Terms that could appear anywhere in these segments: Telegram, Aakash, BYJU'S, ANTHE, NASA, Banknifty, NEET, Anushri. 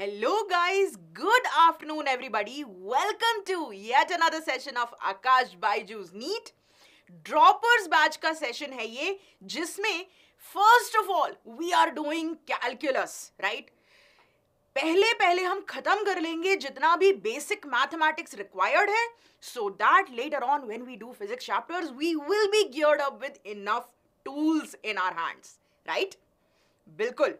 Hello guys, good afternoon everybody. Welcome to yet another session of Aakash BYJU'S NEET Droppers batch का session है ये, जिसमें first of all we are doing calculus, right. पहले हम खत्म कर लेंगे जितना भी बेसिक मैथमेटिक्स रिक्वायर्ड है, so that later on when we do physics chapters we will be geared up with enough tools in our hands, right. बिल्कुल।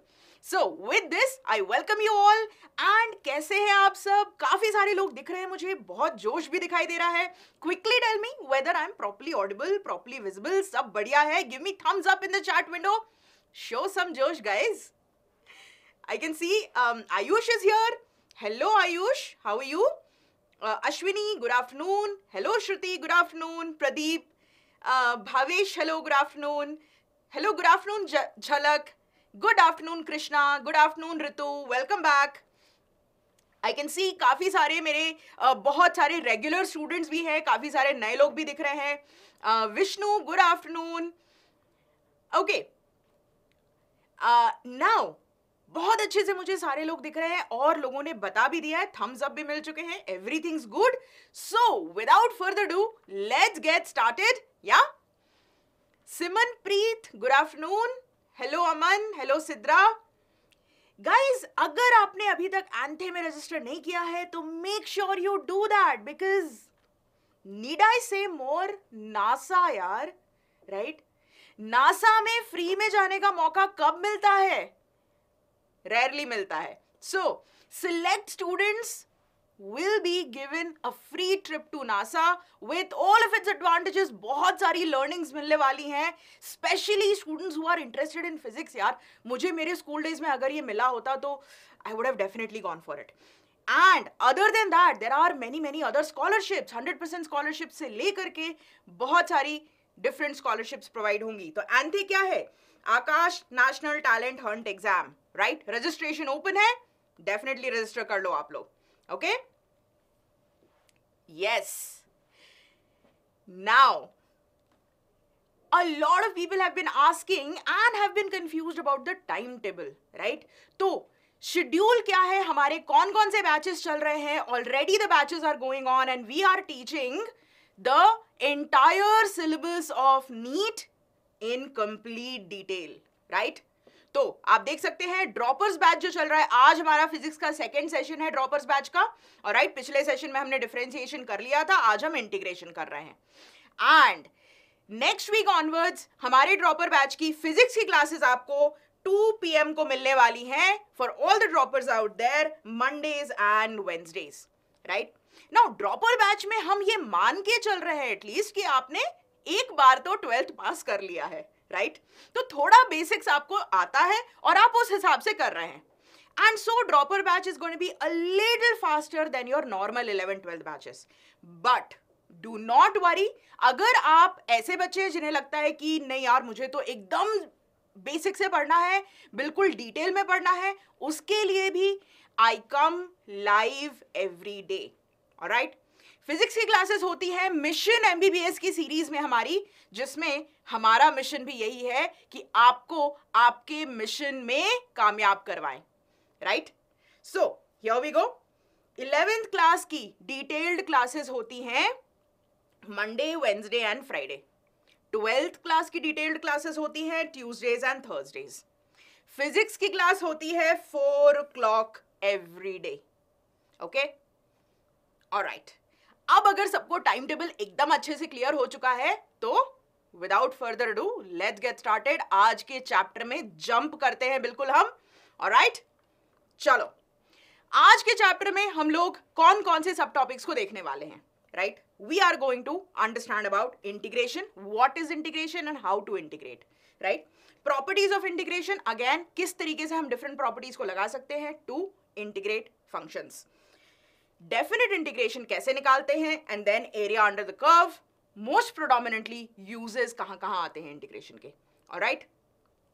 So with this, I welcome you all. And कैसे हैं आप सब? काफी सारे लोग दिख रहे हैं मुझे, बहुत जोश भी दिखाई दे रहा है। Quickly tell me whether I'm properly audible, properly visible, सब बढ़िया है? Give me thumbs up in the chat window. Show some जोश, guys. I can see Ayush is here. Hello Ayush, how are you? Ashwini, good afternoon. Hello Shruti, good afternoon. Pradeep, Bhavesh, hello, good afternoon. Hello, good afternoon Jhalak. Good afternoon Krishna, good afternoon Ritu, welcome back. I can see काफ़ी सारे मेरे बहुत सारे regular students भी हैं, काफ़ी सारे नए लोग भी दिख रहे हैं। Vishnu, good afternoon. Okay, now बहुत अच्छे से मुझे सारे लोग दिख रहे हैं और लोगों ने बता भी दिया है, थम्स अप भी मिल चुके हैं, everything's good. So without further do let's get started. या सिमन प्रीत, good afternoon. Hello Aman, hello Sidra. Guys, अगर आपने अभी तक एंथे में रजिस्टर नहीं किया है तो make sure you do that, because need I say more, NASA यार, राइट। नासा में फ्री में जाने का मौका कब मिलता है? रेयरली मिलता है। So select students will be given a free trip to NASA with all of its advantages. बहुत सारी learnings मिलने वाली हैं, specially students who are interested in physics. यार मुझे मेरे school days में अगर ये मिला होता तो I would have definitely gone for it. And other than that, there are many other scholarships. 100% scholarships से लेकर के बहुत सारी different scholarships provide होंगी। तो ANTHE क्या है? Aakash national talent hunt exam, right. Registration open है, डेफिनेटली रजिस्टर कर लो आप लोग, okay. Yes. Now, a lot of people have been asking and have been confused about the timetable, right? तो schedule क्या है हमारे, कौन कौन से बैचेस चल रहे हैं? Already the batches are going on and we are teaching the entire syllabus of NEET in complete detail, right? तो आप देख सकते हैं ड्रॉपर्स बैच जो चल रहा है, आज हमारा फिजिक्स का सेकेंड सेशन है ड्रॉपर्स बैच का। और राइट, पिछले सेशन में हमने डिफरेंशिएशन कर लिया था, आज हम इंटीग्रेशन कर रहे हैं। एंड नेक्स्ट वीक ऑनवर्ड्स हमारे ड्रॉपर बैच की फिजिक्स की क्लासेस आपको 2 PM को मिलने वाली हैं for all the droppers out there, Mondays and Wednesdays, right. Now dropper batch में हम ये मान के चल रहे हैं एटलीस्ट कि आपने एक बार तो 12th पास कर लिया है, राइट तो थोड़ा बेसिक्स आपको आता है और आप उस हिसाब से कर रहे हैं। And so dropper batch is going to be a little faster than your normal 11th 12th batches, but do not worry. अगर आप ऐसे बच्चे हैं जिन्हें लगता है कि नहीं यार मुझे तो एकदम बेसिक से पढ़ना है, बिल्कुल डिटेल में पढ़ना है, उसके लिए भी I come live every day, alright. Physics की क्लासेस होती है मिशन MBBS की सीरीज में हमारी, जिसमें हमारा मिशन भी यही है कि आपको आपके मिशन में कामयाब करवाएं, right. So here we go. 11th class की डिटेल्ड क्लासेस होती हैं Monday, Wednesday and Friday. 12th class की डिटेल्ड क्लासेस होती हैं ट्यूसडेज एंड थर्सडेज। फिजिक्स की क्लास होती है 4 o'clock every day, okay, alright. अब अगर सबको टाइम टेबल एकदम अच्छे से क्लियर हो चुका है तो without further do let's get started. आज के चैप्टर में जंप करते हैं बिल्कुल हम, ऑलराइट। चलो, आज के चैप्टर में हम लोग कौन कौन से सब टॉपिक्स को देखने वाले हैं, right. We are going to understand about integration, what is integration and how to integrate, right. Properties of integration, again किस तरीके से हम डिफरेंट प्रॉपर्टीज को लगा सकते हैं to integrate functions. Definite integration कैसे निकालते हैं, and then area under the curve, most predominantly uses कहां कहां आते हैं इंटीग्रेशन के, ऑलराइट,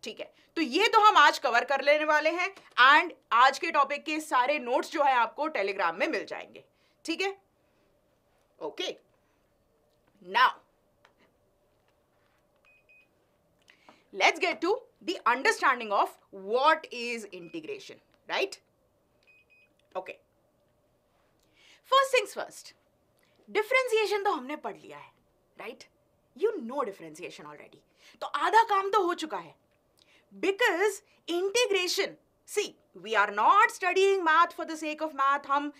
ठीक है। तो ये तो हम आज कवर कर लेने वाले हैं एंड आज के टॉपिक के सारे नोट्स जो है आपको टेलीग्राम में मिल जाएंगे, ठीक है, okay. Now let's get to the understanding of what is integration, right. Okay, first things first, differentiation तो हमने पढ़ लिया है, right? You know differentiation already, तो आधा काम तो हो चुका है, because integration, see we are not studying math for the sake of math, हम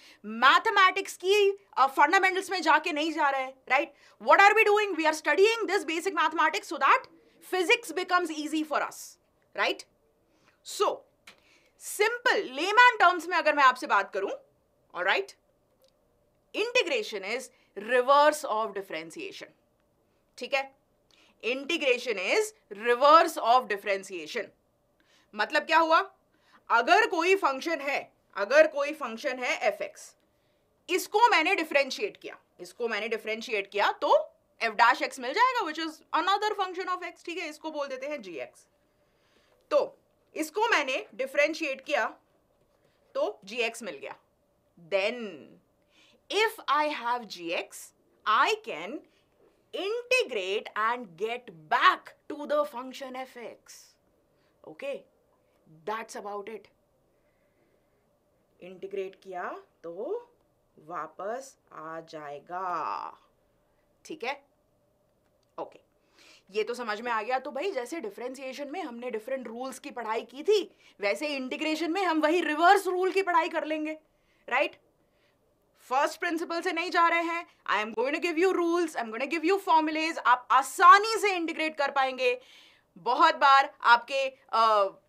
मैथमेटिक्स की फंडामेंटल्स में जाके नहीं जा रहे, right? What are we doing? We are studying this basic mathematics so that physics becomes easy for us, right? So, simple layman terms में अगर मैं आपसे बात करूं, all right? Integration is reverse of differentiation, ठीक है? Integration is reverse of differentiation. मतलब क्या हुआ? अगर कोई function है f(x), इसको मैंने differentiate किया तो f dash x मिल जाएगा, which is another function of x, ठीक है? इसको बोल देते हैं gx. तो इसको मैंने डिफरेंशिएट किया तो gx मिल गया. Then if I have gx, I can integrate and get back to the function fx. Okay, that's about it. Integrate किया तो वापस आ जाएगा, ठीक है? ओके, ये तो समझ में आ गया. तो भाई जैसे डिफरेंशिएशन में हमने डिफरेंट रूल्स की पढ़ाई की थी, वैसे इंटीग्रेशन में हम वही रिवर्स रूल की पढ़ाई कर लेंगे, राइट? फर्स्ट प्रिंसिपल से नहीं जा रहे हैं. I am going to give you rules, I am going to give you formulae, आप आसानी से इंटीग्रेट कर पाएंगे. बहुत बार आपके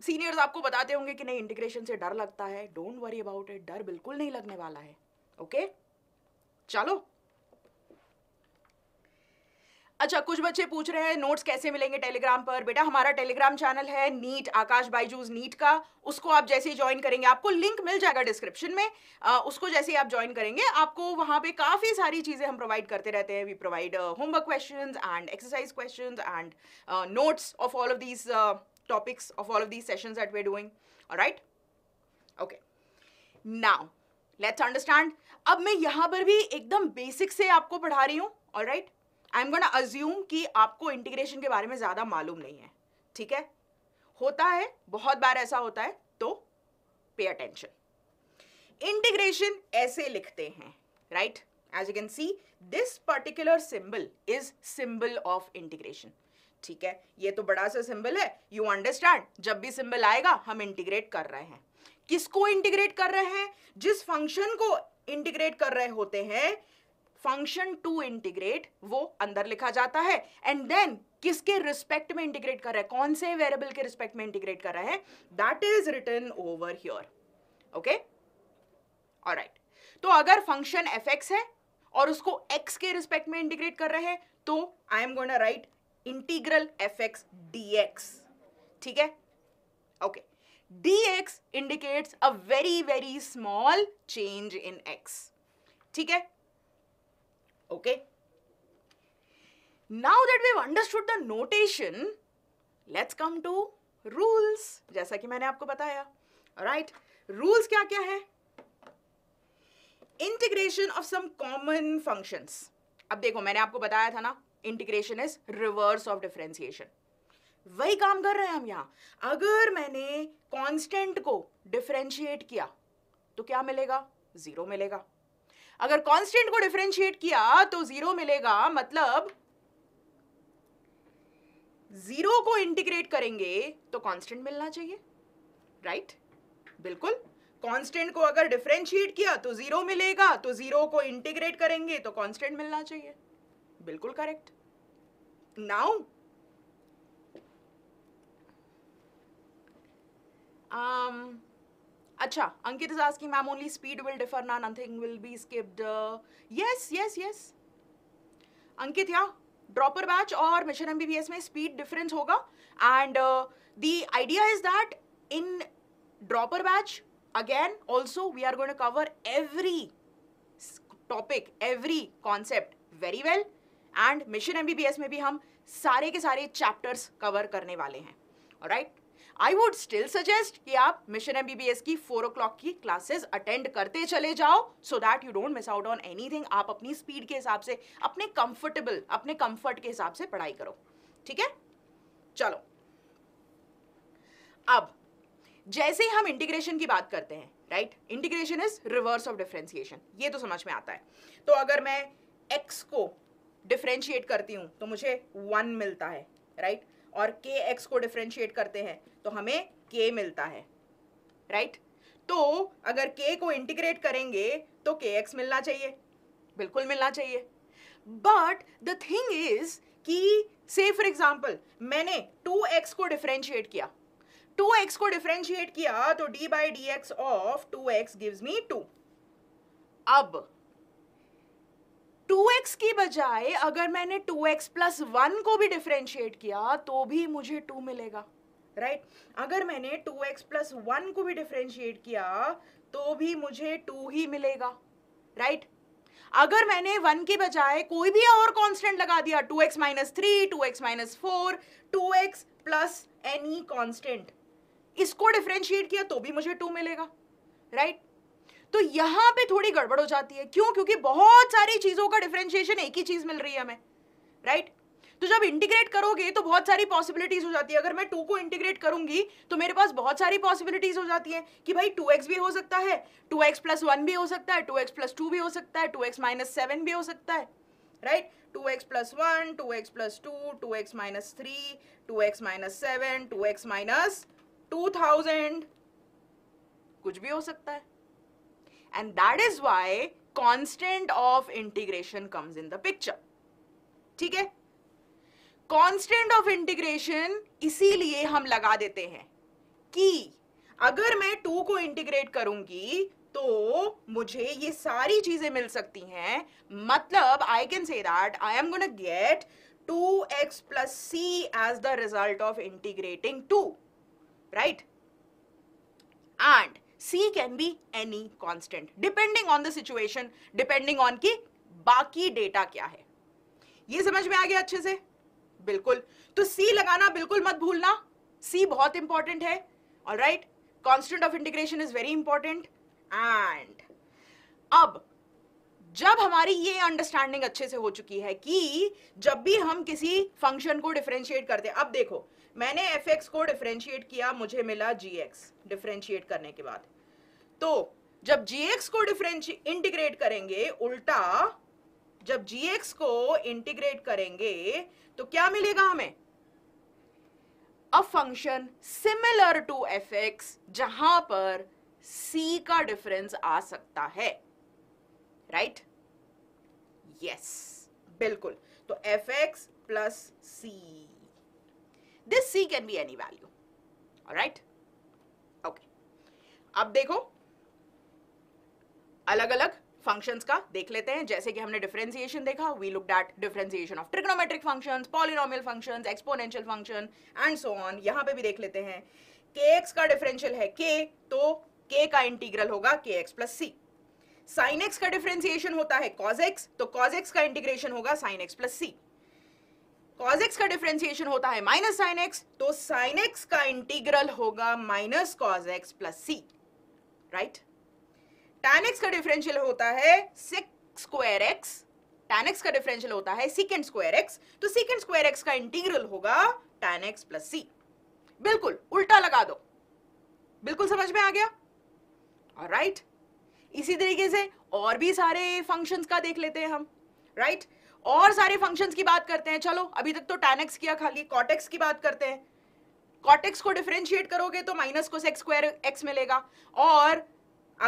सीनियर्स आपको बताते होंगे कि नहीं, इंटीग्रेशन से डर लगता है. डोंट वरी अबाउट इट, डर बिल्कुल नहीं लगने वाला है. ओके, चलो. अच्छा, कुछ बच्चे पूछ रहे हैं नोट्स कैसे मिलेंगे टेलीग्राम पर. बेटा, हमारा टेलीग्राम चैनल है नीट, आकाश बायजूज नीट का. उसको आप जैसे ही ज्वाइन करेंगे, आपको लिंक मिल जाएगा डिस्क्रिप्शन में. उसको जैसे ही आप ज्वाइन करेंगे, आपको वहाँ पे काफ़ी सारी चीज़ें हम प्रोवाइड करते रहते हैं. We provide homework questions and exercise questions and notes of all of these topics, of all of these sessions that we are doing. Alright, okay, now let's understand. अब मैं यहाँ पर भी एकदम बेसिक से आपको पढ़ा रही हूँ, alright? I am gonna assume कि आपको इंटीग्रेशन के बारे में ज़्यादा मालूम नहीं है, ठीक है? होता है, बहुत बार ऐसा होता है, तो पे अटेंशन. इंटीग्रेशन ऐसे लिखते हैं, right? As you can see, this particular symbol is symbol of integration, ठीक है? ये तो बड़ा सा सिंबल है, यू अंडरस्टैंड. जब भी सिंबल आएगा, हम इंटीग्रेट कर रहे हैं. किसको इंटीग्रेट कर रहे हैं? जिस फंक्शन को इंटीग्रेट कर रहे होते हैं, फंक्शन टू इंटीग्रेट वो अंदर लिखा जाता है. एंड देन किसके रिस्पेक्ट में इंटीग्रेट कर रहे हैं, कौन से वेरिएबल के रिस्पेक्ट में इंटीग्रेट कर रहे हैं, that is written over here. Okay, alright. तो अगर फंक्शन fx है और उसको x के रिस्पेक्ट में इंटीग्रेट कर रहे हैं, तो I am going to write integral fx dx, ठीक है? ओके, dx indicates a very very small change in x, ठीक है? Okay, now that we've understood the notation, let's come to rules. जैसा कि मैंने आपको बताया, alright? Rules क्या क्या है? Integration of some common functions. अब देखो, मैंने आपको बताया था ना, integration is reverse of differentiation. वही काम कर रहे हैं हम यहाँ. अगर मैंने constant को differentiate किया, तो क्या मिलेगा? Zero मिलेगा. अगर कांस्टेंट को डिफरेंशिएट किया तो जीरो मिलेगा. मतलब जीरो को इंटीग्रेट करेंगे तो कांस्टेंट मिलना चाहिए, राइट? बिल्कुल. कांस्टेंट को अगर डिफरेंशिएट किया तो जीरो मिलेगा, तो जीरो को इंटीग्रेट करेंगे तो कांस्टेंट मिलना चाहिए, बिल्कुल करेक्ट. नाउ अच्छा, Ankit is asking ma'am only speed will differ ना, nothing will be skipped. Yes yes yes Ankit, या ड्रॉपर बैच और मिशन एमबीबीएस में स्पीड डिफरेंस होगा. And the idea is that in dropper batch again also we are going to cover every topic, every concept very well. And mission MBBS में भी हम सारे के सारे चैप्टर्स कवर करने वाले हैं, alright? I would still suggest कि आप मिशन एमबीबीएस की 4 o'clock की क्लासेस अटेंड करते चले जाओ, so that you don't miss out on anything. आप अपनी स्पीड के हिसाब से, अपने कंफर्टेबल, अपने कंफर्ट के हिसाब से पढ़ाई करो, ठीक है? चलो, अब जैसे हम इंटीग्रेशन की बात करते हैं, right, integration is reverse of differentiation, ये तो समझ में आता है। तो अगर मैं x को डिफरेंशिएट करती हूँ तो मुझे 1 मिलता है, राइट, और kx को डिफरेंशिएट करते हैं तो हमें k मिलता है, राइट। तो अगर k को इंटीग्रेट करेंगे तो kx मिलना चाहिए, बिल्कुल मिलना चाहिए। बट द थिंग इज कि से फॉर एग्जाम्पल मैंने 2x को डिफरेंशिएट किया, 2x को डिफरेंशिएट किया तो d by d x of 2x gives me 2। अब 2x की बजाय अगर मैंने 2x प्लस 1 को भी डिफरेंशिएट किया तो भी मुझे 2 मिलेगा, राइट। अगर मैंने 2x प्लस 1 को भी डिफरेंशिएट किया तो भी मुझे 2 ही मिलेगा, राइट। अगर मैंने 1 की बजाय कोई भी और कांस्टेंट लगा दिया, 2x minus 3, 2x minus 4, 2x plus any constant, इसको डिफरेंशिएट किया तो भी मुझे 2 मिलेगा, राइट। तो यहाँ पे थोड़ी गड़बड़ हो जाती है, क्यों? क्योंकि बहुत सारी चीज़ों का डिफरेंशिएशन एक ही चीज़ मिल रही है हमें, राइट। तो जब इंटीग्रेट करोगे तो बहुत सारी पॉसिबिलिटीज़ हो जाती है। अगर मैं 2 को इंटीग्रेट करूंगी तो मेरे पास बहुत सारी पॉसिबिलिटीज़ हो जाती हैं कि भाई 2x भी हो सकता है, 2x प्लस 1 भी हो सकता है, 2x प्लस 2 भी हो सकता है, 2x माइनस 7 भी हो सकता है, right. 2x plus 1, 2x plus 2, 2x minus 3, 2x minus 7, 2x minus 2000, कुछ भी हो सकता है। And that is why constant of integration comes in the picture. ठीक है, constant of integration इसीलिए हम लगा देते हैं कि अगर मैं 2 को इंटीग्रेट करूंगी तो मुझे ये सारी चीजें मिल सकती हैं, मतलब I can say that I am gonna get 2x plus c as the result of integrating 2, right? And C can be any constant, depending on the situation, depending on कि बाकी डेटा क्या है। ये समझ में आ गया अच्छे से? बिल्कुल। तो C लगाना बिल्कुल मत भूलना, C बहुत इंपॉर्टेंट है, alright. Constant of integration is very important. And अब जब हमारी ये अंडरस्टैंडिंग अच्छे से हो चुकी है कि जब भी हम किसी फंक्शन को डिफरेंशिएट करते हैं, अब देखो मैंने fx को डिफरेंशिएट किया, मुझे मिला gx डिफरेंशिएट करने के बाद। तो जब gx को इंटीग्रेट करेंगे, उल्टा जब gx को इंटीग्रेट करेंगे तो क्या मिलेगा हमें? A function similar to fx जहां पर c का डिफरेंस आ सकता है, राइट? यस, बिल्कुल। तो fx plus c, this c can be any value, all right, okay. अब देखो अलग अलग फंक्शंस का देख लेते हैं, जैसे कि हमने डिफरेंशिएशन देखा, we looked at differentiation of trigonometric functions, polynomial functions, exponential function and so on. यहाँ पे भी देख लेते हैं, kx का डिफरेंशियल है k, तो k का इंटीग्रल होगा kx plus c। Sine x का डिफरेंशिएशन होता है cos x, तो cos x का इंटीग्रेशन होगा sine x plus c। cos x का डिफरेंशिएशन होता है माइनस साइन एक्स, तो साइन एक्स का इंटीग्रल होगा minus cos x plus c, right. tan x का डिफरेंशियल होता है sec square x, tan x का डिफरेंशियल होता है secant square x, तो secant square x का इंटीग्रल होगा tan x प्लस सी। बिल्कुल उल्टा लगा दो, बिल्कुल समझ में आ गया, ऑलराइट। इसी तरीके से और भी सारे फंक्शंस का देख लेते हैं हम, राइट। और सारे फंक्शंस की बात करते हैं। चलो अभी तक तो tan x किया, खाली cot x की बात करते हैं। cot x को डिफरेंशिएट करोगे तो माइनस cosec स्क्वायर x मिलेगा, और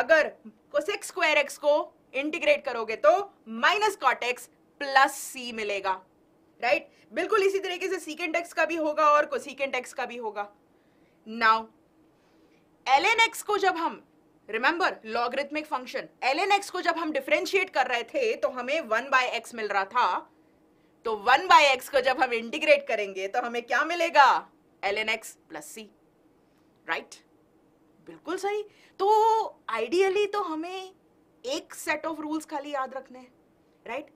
अगर cosec स्क्वायर x को इंटीग्रेट करोगे तो minus cot x plus c मिलेगा, राइट। बिल्कुल इसी तरीके से secant x का भी होगा और cosecant x का भी होगा। नाउ ln x को जब हम, remember logarithmic function, ln x को जब हम डिफरेंशिएट कर रहे थे तो हमें 1 by x मिल रहा था, तो 1 by x को जब हम इंटीग्रेट करेंगे तो हमें क्या मिलेगा? ln x plus c, right, बिल्कुल सही। तो आइडियली तो हमें एक सेट ऑफ रूल्स खाली याद रखने हैं, right.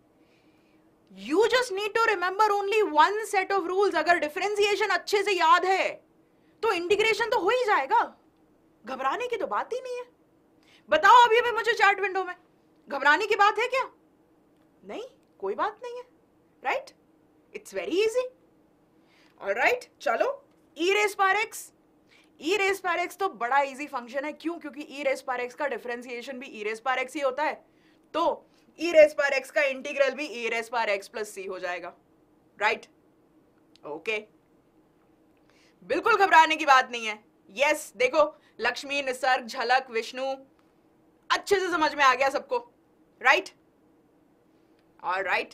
You just need to remember only one set of rules. अगर डिफरेंशिएशन अच्छे से याद है तो इंटीग्रेशन तो हो ही जाएगा, घबराने की तो बात ही नहीं है। बताओ अभी भी मुझे चार्ट विंडो में, घबराने की बात है क्या? नहीं, कोई बात नहीं है, right, it's very easy, alright. चलो e raise power x, e raise पार एक्स तो बड़ा इजी फंक्शन है, क्यों? क्योंकि ई रेस पार एक्स का डिफरेंशिएशन भी ई रेस पार एक्स ही होता है, तो ई रेस पार एक्स का इंटीग्रल भी ई रेस पार एक्स प्लस सी हो जाएगा, राइट? ओके, बिल्कुल घबराने की बात नहीं है। यस, देखो लक्ष्मी, निसर्ग, झलक, विष्णु अच्छे से समझ में आ गया सबको, राइट? ऑलराइट,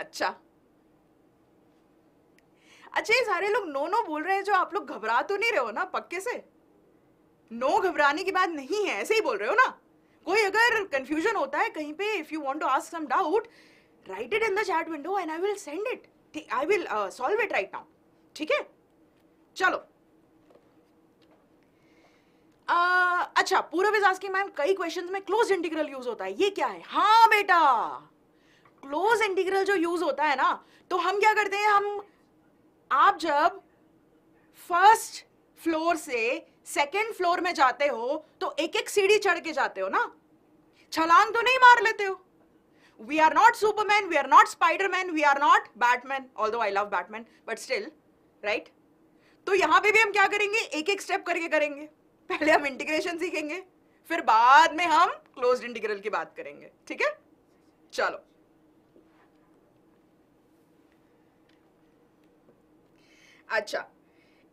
अच्छा अच्छा, ये सारे लोग नो नो बोल रहे हैं, जो आप लोग घबरा तो नहीं रहे हो ना पक्के से? नो, घबराने की बात नहीं है, ऐसे ही बोल रहे हो ना? कोई अगर कंफ्यूजन होता है कहीं पे, if you want to ask some doubt, write it in the chat window and I will send it, I will solve it right now, ठीक है? चलो, अच्छा, पूरव इज आस्किंग मैम कई क्वेश्चंस में क्लोज इंटीग्रल यूज होता है, ये क्या है? हाँ बेटा, क्लोज इंटीग्रल जो यूज होता है ना, तो हम क्या करते हैं, हम आप जब फर्स्ट फ्लोर से सेकेंड फ्लोर में जाते हो तो एक एक सीढ़ी चढ़ के जाते हो ना, छलांग तो नहीं मार लेते हो। We are not Superman, we are not Spiderman, we are not Batman, although I love Batman but still, right? तो यहां पे भी हम क्या करेंगे, एक एक स्टेप करके करेंगे। पहले हम इंटीग्रेशन सीखेंगे, फिर बाद में हम क्लोज्ड इंटीग्रल की बात करेंगे, ठीक है? चलो, अच्छा,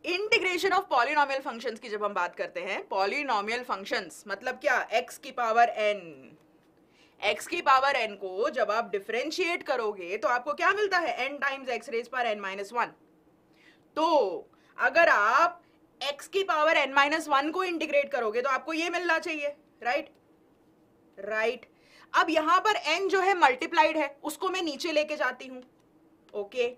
इंटीग्रेशन ऑफ पॉलिनोमियल फंक्शंस की जब हम बात करते हैं, पॉलिनोमियल फंक्शंस मतलब क्या? एक्स की पावर एन, एक्स की पावर एन को जब आप डिफरेंशिएट करोगे तो आपको क्या मिलता है? एन टाइम्स एक्स रेज पर एन माइनस वन। तो अगर आप एक्स की पावर एन माइनस वन को इंटीग्रेट करोगे तो आपको ये मिलना चाहिए, राइट? राइट, अब यहां पर एन जो है मल्टीप्लाइड है, उसको मैं नीचे लेके जाती हूं, okay?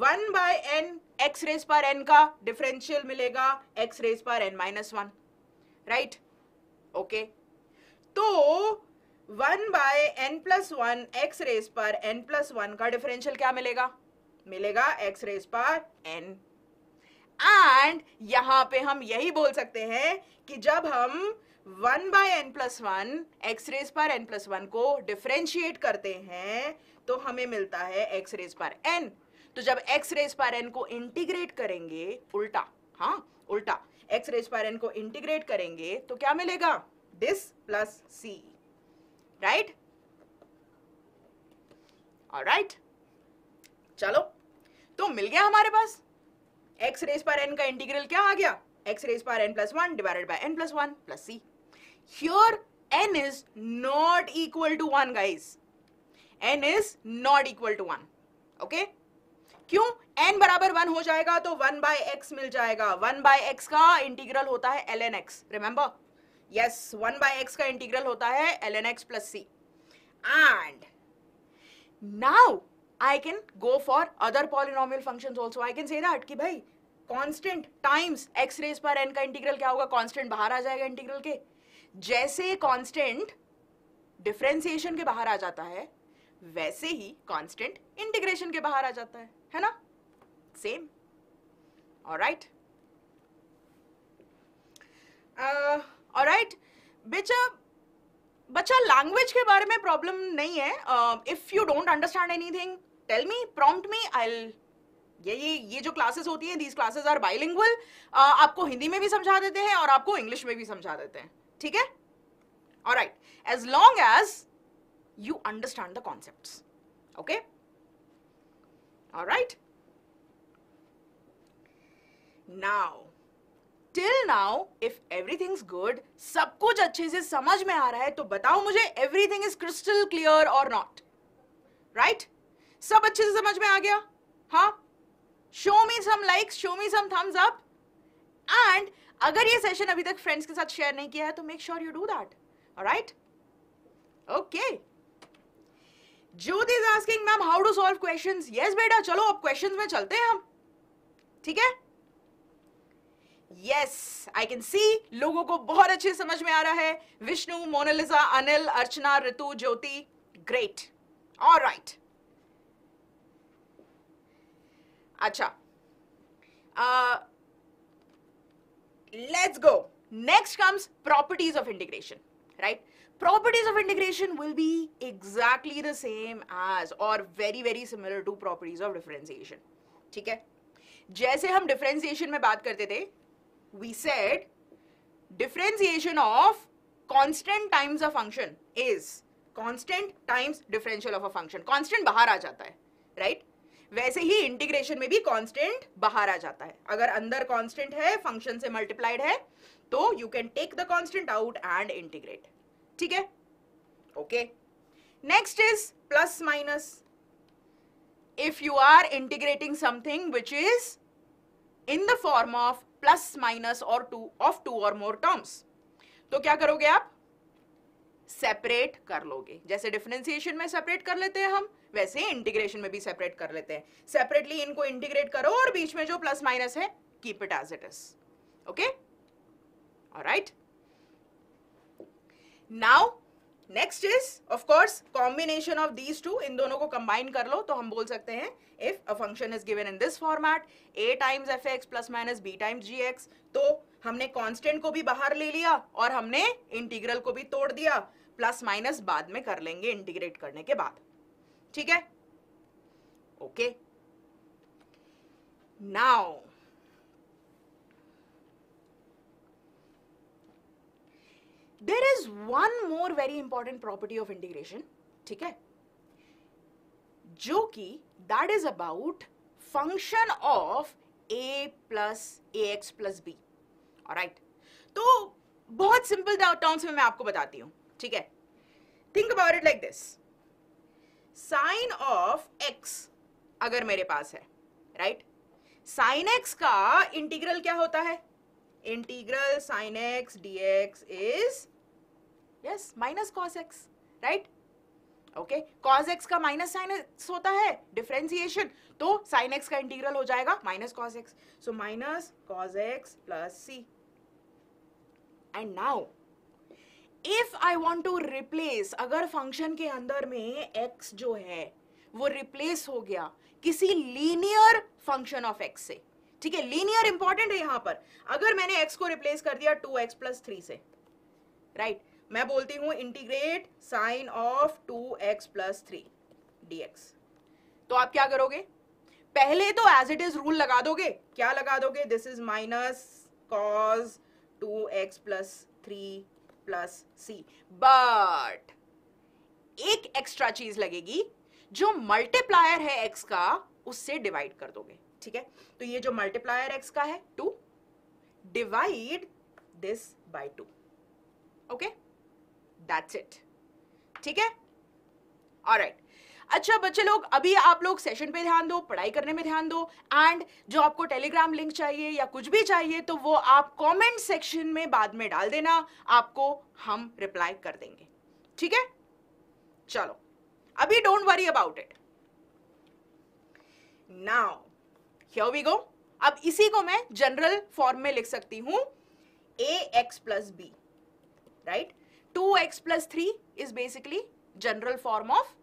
One by n, x raise पर एन का डिफरेंशियल मिलेगा एक्स रेज पर n minus one, right? Okay, तो one by n plus one x raise पर एन प्लस वन का डिफरेंशियल क्या मिलेगा? मिलेगा एक्स रेज पर एन। एंड यहां पे हम यही बोल सकते हैं कि जब हम 1 by n plus one x raise पर एन प्लस वन को डिफरेंशिएट करते हैं तो हमें मिलता है एक्स रेज पर एन। तो जब एक्स रेज पर एन को इंटीग्रेट करेंगे, उल्टा, हाँ उल्टा, एक्स रेज पर एन को इंटीग्रेट करेंगे तो क्या मिलेगा? This plus c, right? Alright, चलो, तो मिल गया हमारे पास x रेज पर n का इंटीग्रल। क्या आ गया? x रेज पर n plus 1 divided by n plus 1 plus c. Here n is not equal to 1 guys. n is not equal to 1. Okay? क्यों? n बराबर 1 हो जाएगा तो 1 by x मिल जाएगा। 1 by x का इंटीग्रल होता है ln x. Remember? Yes, 1 by x का इंटीग्रल होता है ln x plus c. And now I can go for other polynomial functions also. I can say that कि भाई constant times x raise पर n का integral क्या होगा? constant बाहर आ जाएगा इंटीग्रल के। जैसे constant डिफरेंशिएशन के बाहर आ जाता है, वैसे ही constant इंटीग्रेशन के बाहर आ जाता है ना? Same, alright? ऑलराइट बेटा, बच्चा लैंग्वेज के बारे में प्रॉब्लम नहीं है। If you don't understand anything, tell me, prompt me, I, ये जो क्लासेस होती हैं, दीज क्लासेस आर बाइलिंगुअल, आपको हिंदी में भी समझा देते हैं और आपको इंग्लिश में भी समझा देते हैं, ठीक है? Alright, as long as you understand the concepts, okay? Alright, now Till now, if everything's good, सब कुछ अच्छे से समझ में आ रहा है तो बताओ मुझे, everything is crystal clear or not, right? सब अच्छे से समझ में आ गया? हाँ? Show me some likes, show me some thumbs up. And अगर ये सेशन अभी तक फ्रेंड्स के साथ शेयर नहीं किया है तो make sure you do that, alright? Okay. Jyoti is asking, ma'am, how to solve questions? Yes, बेटा, चलो अब questions में चलते हैं हम, ठीक है? Yes, I can see लोगों को बहुत अच्छे समझ में आ रहा है। Vishnu, Monalisa, Anil, Archana, Ritu, Jyoti, great, all right. अच्छा, let's go, next comes properties of integration, right? Properties of integration will be exactly the same as और very very similar to properties of differentiation, ठीक है? जैसे हम डिफरेंशिएशन में बात करते थे, we said differentiation of constant times a function is constant times differential of a function. Constant बाहर आ जाता है, राइट? वैसे ही इंटीग्रेशन में भी कांस्टेंट बाहर आ जाता है. अगर अंदर कांस्टेंट है, फंक्शन से मल्टीप्लाइड है, तो you can take the constant out and integrate. ठीक है, okay. Next is plus minus. If you are integrating something which is in the form of plus minus और टू और मोर टर्म्स, तो क्या करोगे आप? सेपरेट कर लोगे. जैसे डिफरेंशिएशन में सेपरेट कर लेते हैं हम, वैसे इंटीग्रेशन में भी सेपरेट कर लेते हैं. सेपरेटली इनको इंटीग्रेट करो और बीच में जो प्लस माइनस है keep it as it is. Okay, alright. Now next is of course combination of these two. इन दोनों को कंबाइन कर लो तो हम बोल सकते हैं if a function is given in this format a times f x plus minus b times g x. तो हमने कांस्टेंट को भी बाहर ले लिया और हमने इंटीग्रल को भी तोड़ दिया. प्लस माइनस बाद में कर लेंगे इंटीग्रेट करने के बाद. ठीक है, okay. Now there is one more very important property of integration. ठीक है, जो कि that is about function of a plus a x plus b. Alright, तो बहुत सिंपल टर्म्स में मैं आपको बताती हूं. ठीक है, think about it like this. Sine of x अगर मेरे पास है, राइट, साइन x का इंटीग्रल क्या होता है? Integral sine x dx is yes minus cos x, right? Okay, cos x का माइनस साइन x होता है डिफरेंशिएशन, तो साइन x का इंटीग्रल हो जाएगा minus cos x. So minus cos x plus c. And now If I want to replace, अगर function के अंदर में x जो है वो रिप्लेस हो गया किसी लीनियर फंक्शन ऑफ x से. ठीक है, लीनियर इंपॉर्टेंट है यहां पर. अगर मैंने x को रिप्लेस कर दिया 2x प्लस 3 से, राइट, मैं बोलती हूं integrate sine of 2x plus 3 dx. तो आप क्या करोगे? पहले तो एज इट इज रूल लगा दोगे. क्या लगा दोगे? This is minus cos 2x plus 3 plus c. But एक एक्स्ट्रा चीज लगेगी, जो मल्टीप्लायर है एक्स का उससे डिवाइड कर दोगे. ठीक है, तो ये जो मल्टीप्लायर एक्स का है 2 divide this by 2. Okay, that's it. ठीक है, ऑलराइट. अच्छा बच्चे लोग, अभी आप लोग सेशन पे ध्यान दो, पढ़ाई करने में ध्यान दो. एंड जो आपको टेलीग्राम लिंक चाहिए या कुछ भी चाहिए तो वो आप कमेंट सेक्शन में बाद में डाल देना, आपको हम रिप्लाई कर देंगे. ठीक है, चलो अभी don't worry about it. Now here we go. अब इसी को मैं जनरल फॉर्म में लिख सकती हूं a x plus b, right? 2x plus 3 is basically general form of,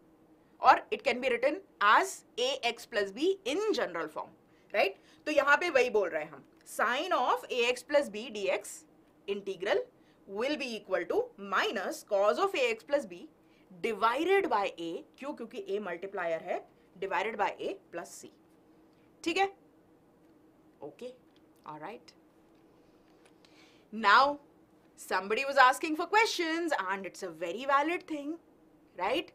और it can be written as a x plus b in general form, right? तो यहां पे वही बोल रहे हैं हम, sine of a x plus b d x integral will be equal to minus cos of a x plus b divided by a. क्यों? क्योंकि ए मल्टीप्लायर है, divided by A plus c. ठीक है, okay, alright. Now somebody was asking for questions and it's a very valid thing, right?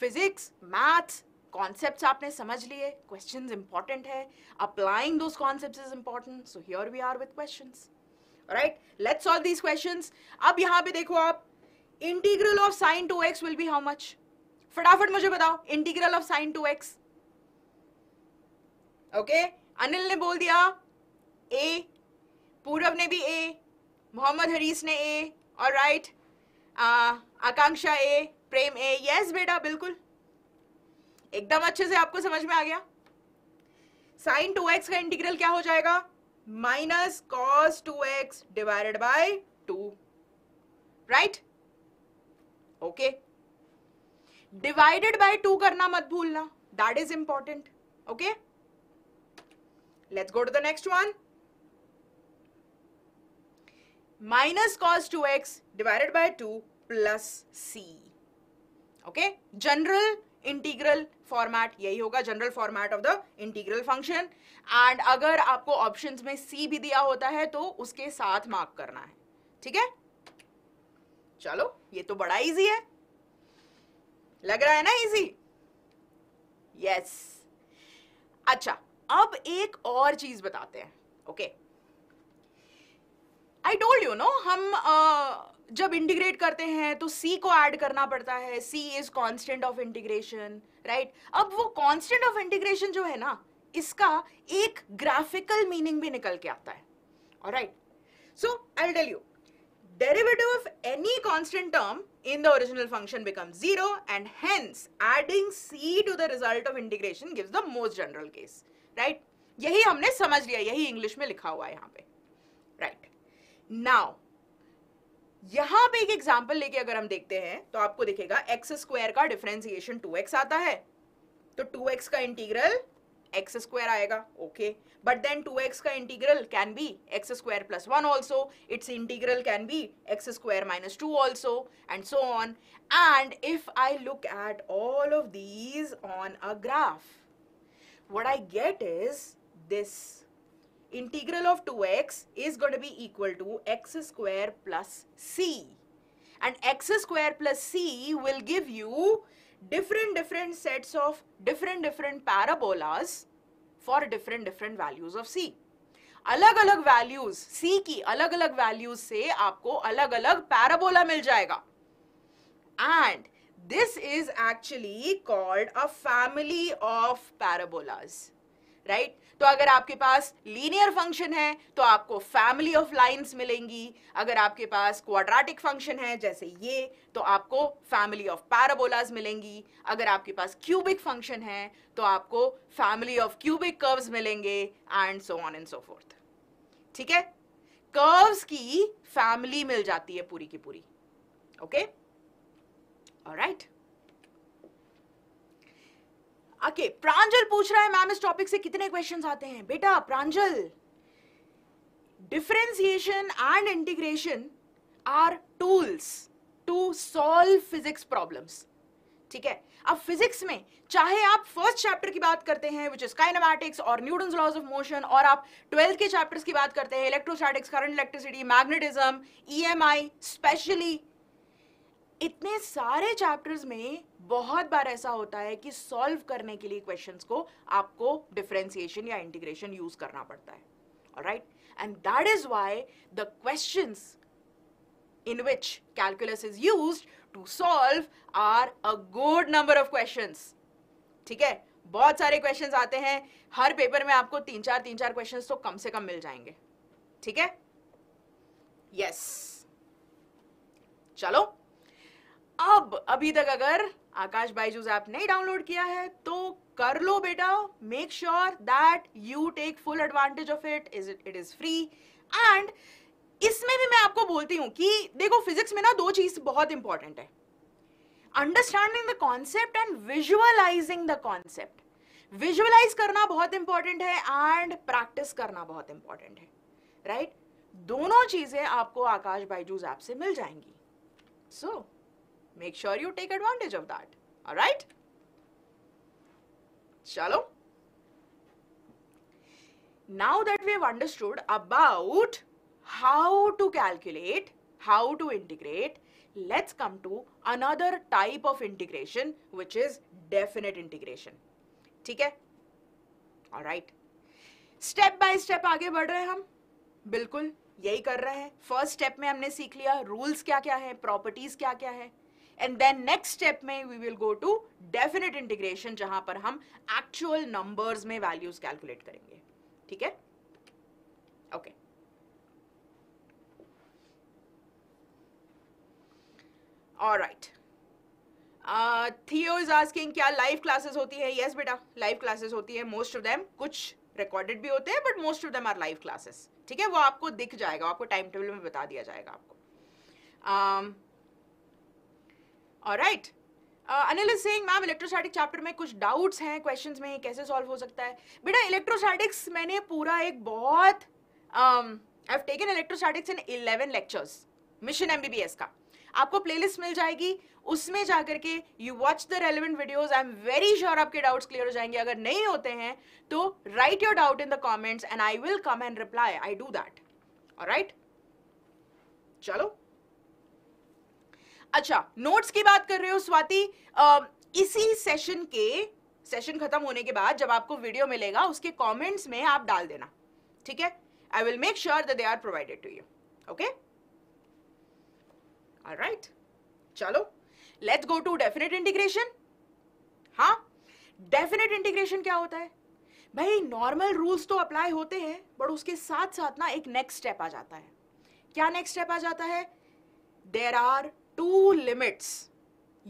Physics, maths concepts आपने समझ लिए, questions important है, applying those concepts is important. So here we are with questions, right? Let's solve these questions. अब यहाँ पे देखो आप, integral of sine 2x will be how much? फटाफट मुझे बताओ, integral of sine 2x. Okay, Anil ने बोल दिया a, पूरब ने भी a, मोहम्मद हरीस ने a, और right, Akanksha a, Prem A. Yes बेटा, बिल्कुल एकदम अच्छे से आपको समझ में आ गया. साइन 2x का इंटीग्रल क्या हो जाएगा? Minus cos 2x divided by 2, right? Okay, divided by 2 करना मत भूलना, that is important. Okay, let's go to the next one. Minus cos 2x divided by 2 plus c. Okay, general integral format यही होगा, general format of the integral function. And अगर आपको options में सी भी दिया होता है तो उसके साथ मार्क करना है, ठीक है। चलो ये तो बड़ा इजी है, लग रहा है ना इजी? यस। अच्छा, अब एक और चीज बताते हैं। Okay, I told you no, हम जब इंटीग्रेट करते हैं तो c को ऐड करना पड़ता है, c is constant of integration, right. अब वो कांस्टेंट ऑफ इंटीग्रेशन जो है ना, इसका एक ग्राफिकल मीनिंग भी निकल के आता है। Alright, so I will tell you, derivative of any constant term in the original function becomes zero, and hence adding c to the result of integration gives the most general case, right? यही हमने समझ लिया, यही English में लिखा हुआ है यहाँ पे, right? Now यहाँ पे एक एग्जाम्पल लेके अगर हम देखते हैं तो आपको दिखेगा एक्स स्क्वायर का डिफरेंशिएशन 2x आता है, तो 2x का इंटीग्रल एक्स स्क्वायर आएगा, ओके। बट देन 2x का integral can be x square plus 1 also, it's integral can be x square minus 2 also, and so on. And if I look at all of these on a graph, what I get is this integral of 2x is going to be equal to x square plus c, and x square plus c will give you different sets of different parabolas for different values of c. अलग-अलग values c की अलग-अलग values से आपको अलग-अलग parabola मिल जाएगा, and this is actually called a family of parabolas, right? तो अगर आपके पास लीनियर फंक्शन है तो आपको फैमिली ऑफ लाइंस मिलेंगी, अगर आपके पास क्वाड्रेटिक फंक्शन है जैसे ये तो आपको फैमिली ऑफ पैराबोलाज मिलेंगी, अगर आपके पास क्यूबिक फंक्शन है तो आपको फैमिली ऑफ क्यूबिक कर्व्स मिलेंगे, and so on and so forth, ठीक है। कर्व्स की फैमिली मिल जाती है पूरी की पूरी, ओके, ऑलराइट। ओके, प्रांजल पूछ रहा है मैम इस टॉपिक से कितने क्वेश्चंस आते हैं? बेटा Pranjal, differentiation and integration are tools to solve physics problems, ठीक है। अब फिजिक्स में चाहे आप फर्स्ट चैप्टर की बात करते हैं विच इज काइनेमैटिक्स, और न्यूटन्स लॉज ऑफ मोशन, और आप 12th के चैप्टर्स की बात करते हैं electrostatics, current, electricity, magnetism, EMI specially, इतने सारे चैप्टर्स में बहुत बार ऐसा होता है कि सॉल्व करने के लिए क्वेश्चंस को आपको डिफरेंशिएशन या इंटीग्रेशन यूज करना पड़ता है, alright. And that is why the questions in which calculus is used to solve are a good number of questions, ठीक है। बहुत सारे क्वेश्चंस आते हैं, हर पेपर में आपको तीन चार क्वेश्चंस तो कम से कम मिल जाएंगे, ठीक है। यस, चलो अब अभी तक अगर आकाश BYJU'S ऐप नहीं डाउनलोड किया है तो कर लो बेटा, make sure that you take full advantage of it is free. And इसमें भी मैं आपको बोलती हूँ कि देखो फिजिक्स में ना दो चीज बहुत इंपॉर्टेंट है, understanding the concept and visualising the concept. Visualise करना बहुत इंपॉर्टेंट है एंड प्रैक्टिस करना बहुत इंपॉर्टेंट है, राइट। दोनों चीजें आपको आकाश BYJU'S ऐप से मिल जाएंगी, so make sure you take advantage of that, all right? Chalo, now that we have understood about how to calculate, how to integrate, let's come to another type of integration which is definite integration, theek hai, all right? Step by step aage badh rahe hain hum, bilkul yahi kar rahe hain। First step mein humne seekh liya rules kya kya hai, properties kya kya hai, and then next step में we will go to definite integration जहां पर हम actual numbers में values calculate करेंगे, ठीक है, okay. Alright, Theo is asking क्या live classes होती है? यस बेटा, लाइव क्लासेस होती है, मोस्ट ऑफ देम। कुछ रिकॉर्डेड भी होते हैं but most of them are live classes, ठीक है। वो आपको दिख जाएगा, आपको टाइम टेबल में बता दिया जाएगा आपको। Alright, Anil is saying ma'am electrostatic chapter में कुछ डाउट्स हैं क्वेश्चंस में, कैसे सॉल्व हो सकता है? बेटा इलेक्ट्रोस्टैटिक्स मैंने पूरा एक बहुत I have taken electrostatics in 11 lectures mission MBBS का। आपको प्लेलिस्ट मिल जाएगी, उसमें जाकर के you watch the relevant videos. I am very sure आपके डाउट्स क्लियर हो जाएंगे. अगर नहीं होते हैं तो write your doubt in the comments and I will come and reply. I do that. Alright, चलो. अच्छा, नोट्स की बात कर रहे हो स्वाति. इसी सेशन खत्म होने के बाद जब आपको वीडियो मिलेगा उसके कमेंट्स में आप डाल देना, ठीक है? I will make sure that they are provided to you. Okay, alright, चलो. Let's go to definite integration. हाँ, डेफिनेट इंटीग्रेशन क्या होता है? भाई नॉर्मल रूल्स तो अप्लाई होते हैं, बट उसके साथ साथ ना एक नेक्स्ट स्टेप आ जाता है. क्या नेक्स्ट स्टेप आ जाता है? There are two limits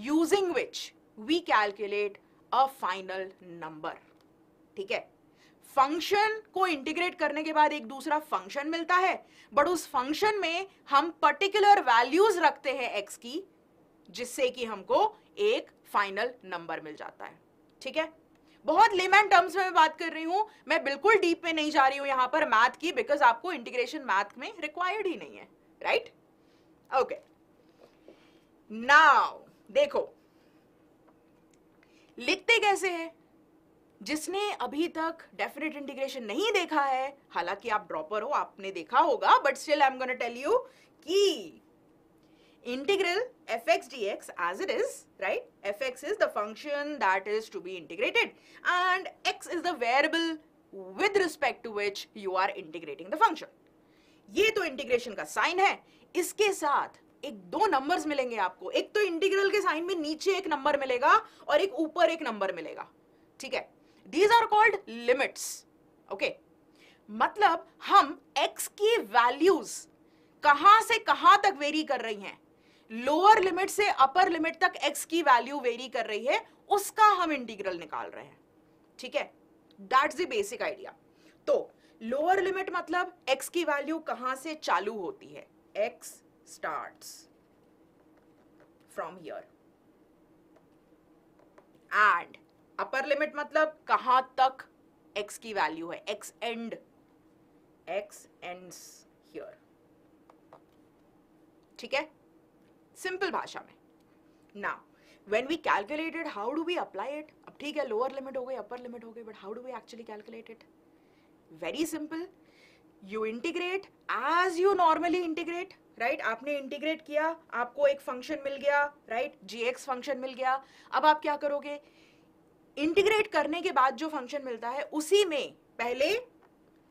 using which we calculate a final number. ठीक है, फंक्शन को इंटीग्रेट करने के बाद एक दूसरा फंक्शन मिलता है, बट उस फंक्शन में हम पर्टिकुलर वैल्यूज रखते हैं x की, जिससे कि हमको एक फाइनल नंबर मिल जाता है. ठीक है, बहुत लेमैन टर्म्स में मैं बात कर रही हूँ, मैं बिल्कुल डीप में नहीं जा रही हूँ यहाँ पर मैथ की, बिकॉज आपको इंटीग्रेशन मैथ में रिक्वायर्ड ही नहीं है. Right, okay. नाउ देखो लिखते कैसे हैं. जिसने अभी तक डेफिनेट इंटीग्रेशन नहीं देखा है, हालांकि आप ड्रॉपर हो, आपने देखा होगा, but still I am gonna tell you कि integral f x d x as it is, right, f x is the function that is to be integrated and x is the variable with respect to which you are integrating the function. ये तो integration का sign है. इसके साथ एक दो numbers मिलेंगे आपको. एक तो इंटीग्रल के साइन में नीचे एक नंबर मिलेगा और एक ऊपर एक नंबर मिलेगा. ठीक है, these are called limits. Okay, मतलब हम x की वैल्यूज कहां से कहां तक वेरी कर रही हैं, लोअर लिमिट से अपर लिमिट तक x की वैल्यू वेरी कर रही है, उसका हम इंटीग्रल निकाल रहे हैं. ठीक है, दैट्स द बेसिक आइडिया. तो लोअर लिमिट मतलब x की वैल्यू कहां से चालू होती है, x starts from here, and upper limit मतलब कहां तक x की वैल्यू है, x ends here. ठीक है, सिंपल भाषा में. Now when we calculate it, how do we apply it? अब ठीक है, लोअर लिमिट हो गई, अपर लिमिट हो गई, but how do we actually calculate it? Very simple, you integrate as you normally integrate. Right, आपने इंटीग्रेट किया, आपको एक फंक्शन मिल गया, राइट, जी एक्स फंक्शन मिल गया. अब आप क्या करोगे, इंटीग्रेट करने के बाद जो फंक्शन मिलता है उसी में पहले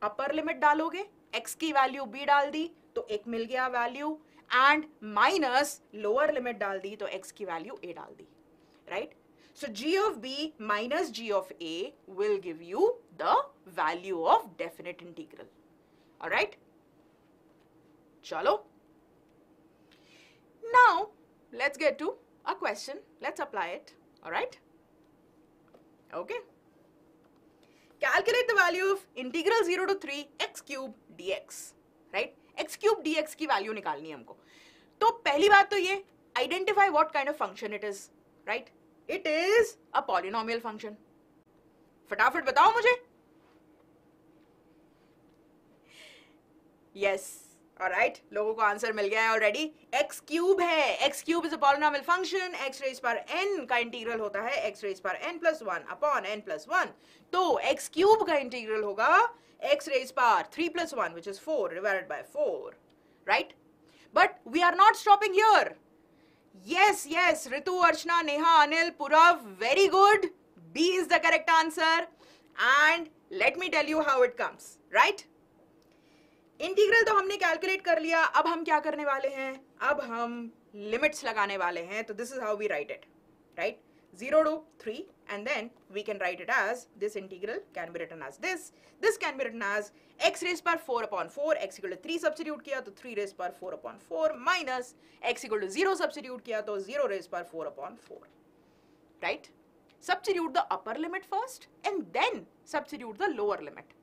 अपर लिमिट डालोगे, x की वैल्यू b डाल दी तो एक मिल गया value, and minus lower limit डाल दी तो x की वैल्यू a डाल दी. Right, so g of b minus g of a will give you the value of definite integral. Alright, चलो. Now let's get to a question. Let's apply it. All right. Okay. Calculate the value of integral 0 to 3 x cube dx. Right? x cube dx की value निकालनी है हमको. तो पहली बात तो ये identify what kind of function it is. Right? It is a polynomial function. फटाफट बताओ मुझे. Yes. Alright, लोगों को आंसर मिल गया है ऑलरेडी. एक्स क्यूब है, x cube is a polynomial function. X raise पर एन का इंटीग्रल होता है एक्स रेज पर n plus one upon n plus one. तो एक्स क्यूब का इंटीग्रल होगा एक्स रेज पर three plus one which is four divided by four. Right, but we are not stopping here. Yes yes, Ritu, Archana, Neha, Anil, Purav, very good. B is the correct answer. And let me tell you how it comes. Right, integral तो हमने calculate कर लिया. अब हम क्या करने वाले हैं, अब हम लिमिट्स लगाने वाले हैं. तो this is how we write it. Right, 0 to 3 and then we can write it as this integral can be written as this can be written as x raise पर 4/4 एक्स इक्वल टू 3 सब्स्टिट्यूट किया तो 3 raise पर 4/4 minus x equal to 0 substitute किया तो 0 raise पर 4/4. Right, substitute the upper limit first and then substitute the lower limit.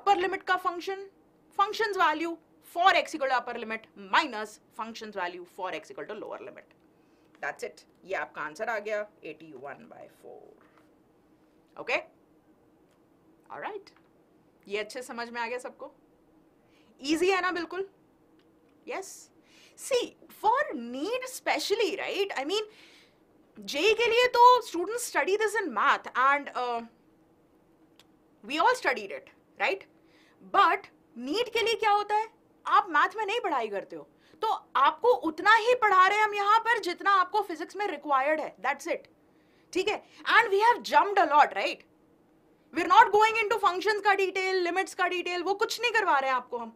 Upper limit का function's value for x equal to upper limit minus function's value for x equal to lower limit. That's it. ये आपका answer आ गया 81/4. Okay? Alright. ये अच्छे समझ में आ गया सबको. Easy है ना, बिल्कुल. Yes. See, for NEET specially, right? I mean, JEE के लिए तो students study this in math and we all studied it, right? But NEET के लिए क्या होता है? आप math में नहीं पढ़ाई करते हो, तो आपको उतना ही पढ़ा रहे हैं हम यहाँ पर जितना आपको physics में required है. That's it. ठीक है? And we have jumped a lot, right? We're not going into functions का detail, limits का detail, वो कुछ नहीं करवा रहे हैं आपको हम.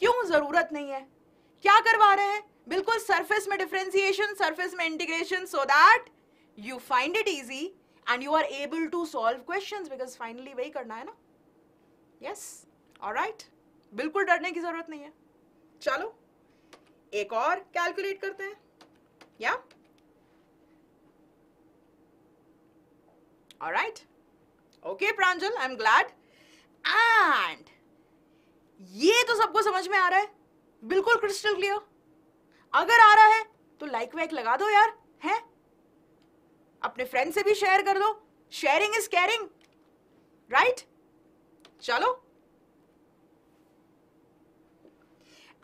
क्यों? जरूरत नहीं है. क्या करवा रहे हैं? बिल्कुल सरफेस में डिफरेंशिएशन, सरफेस में integration, so that you find it easy and you are able to solve questions, because finally वही करना है ना. यस, ऑलराइट, बिल्कुल डरने की जरूरत नहीं है. चलो एक और कैलकुलेट करते हैं. या alright, okay Pranjal, I am glad. And ये तो सबको समझ में आ रहा है, बिल्कुल क्रिस्टल क्लियर. अगर आ रहा है तो लाइक वाइक लगा दो यार, हैं? अपने फ्रेंड से भी शेयर कर दो. Sharing is caring, right? चलो,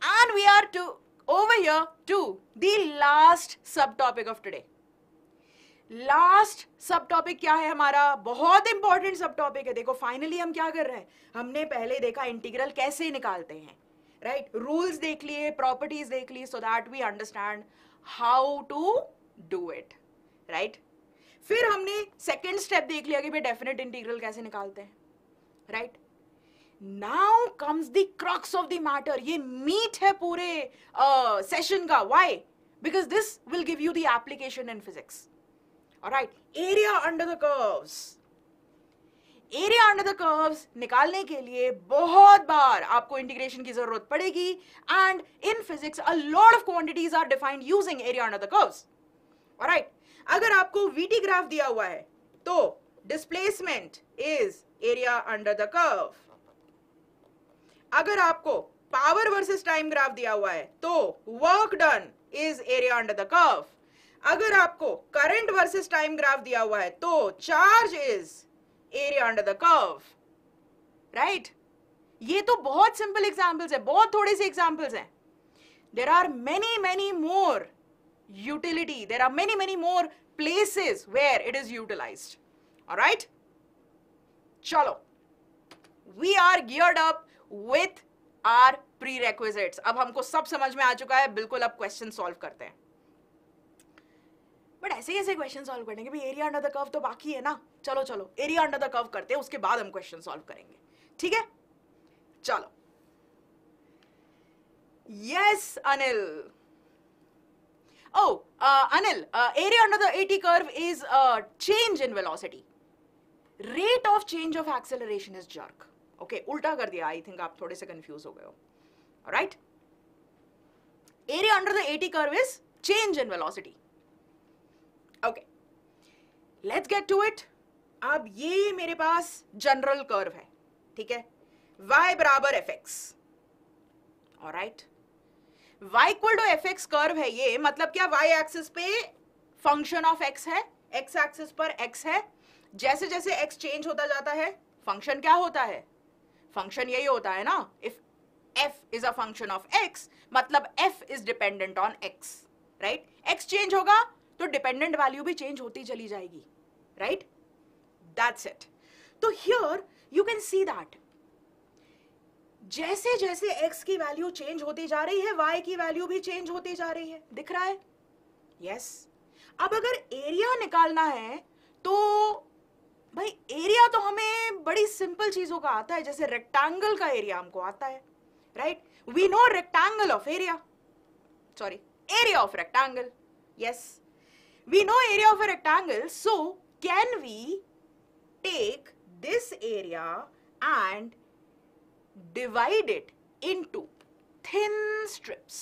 and we are to over here to the last subtopic of today. Last subtopic क्या है हमारा? बहुत इंपॉर्टेंट सब टॉपिक है. देखो फाइनली हम क्या कर रहे हैं, हमने पहले देखा इंटीग्रल कैसे निकालते हैं, राइट? रूल्स देख लिए, प्रॉपर्टीज देख लिए, so that we understand how to do it, right? फिर हमने सेकेंड स्टेप देख लिया कि भाई डेफिनेट इंटीग्रल कैसे निकालते हैं, right? Now comes the crux of the matter. ये मीट है पूरे सेशन का. Why? Because this will give you the application in physics. Alright, area under the curves. Area under the curves निकालने के लिए बहुत बार आपको इंटीग्रेशन की जरूरत पड़ेगी, and in physics a lot of quantities are defined using area under the curves. Alright, अगर आपको वीटी ग्राफ दिया हुआ है तो displacement is area under the curve. अगर आपको पावर वर्सेस टाइम ग्राफ दिया हुआ है तो work done is area under the curve. अगर आपको करंट वर्सेस टाइम ग्राफ दिया हुआ है तो charge is area under the curve, right? ये तो बहुत सिंपल एग्जाम्पल्स है, बहुत थोड़े से एग्जाम्पल्स हैं. There are many many more utility, there are many many more places where it is utilized. All right, chalo, we are geared up with our prerequisites. Ab humko sab samajh mein aa chuka hai, bilkul ab question solve karte hain. But aise kaise question solve karenge bhai, area under the curve to baki hai na. Chalo chalo, area under the curve karte hain, uske baad hum question solve karenge. Theek hai, chalo. Yes Anil. Oh, Anil, area under the AT curve is change in velocity. Rate of change of acceleration is jerk. Okay, उल्टा कर दिया. I think आप थोड़े से confused हो गए हो. All right? Area under the AT curve is change in velocity. Okay. Let's get to it. अब ये मेरे पास general curve है, ठीक है? Y बराबर fx. All right? y equal to f x curve है ये. मतलब क्या? y एक्सिस पे फंक्शन ऑफ x है, x एक्सिस पर x है. जैसे जैसे x चेंज होता जाता है, फंक्शन क्या होता है? फंक्शन यही होता है ना. If f is a function of x, मतलब f is dependent on x, right? x change होगा तो डिपेंडेंट वैल्यू भी चेंज होती चली जाएगी, राइट? That's it. तो here you can see that जैसे जैसे x की वैल्यू चेंज होती जा रही है, y की वैल्यू भी चेंज होती जा रही है. दिख रहा है? यस. अब अगर एरिया निकालना है तो भाई एरिया तो हमें बड़ी सिंपल चीजों का आता है, जैसे रेक्टेंगल का एरिया हमको आता है, right? We know rectangle of area, sorry area of rectangle. Yes, we know area of a rectangle. So can we take this area and divide it into thin strips,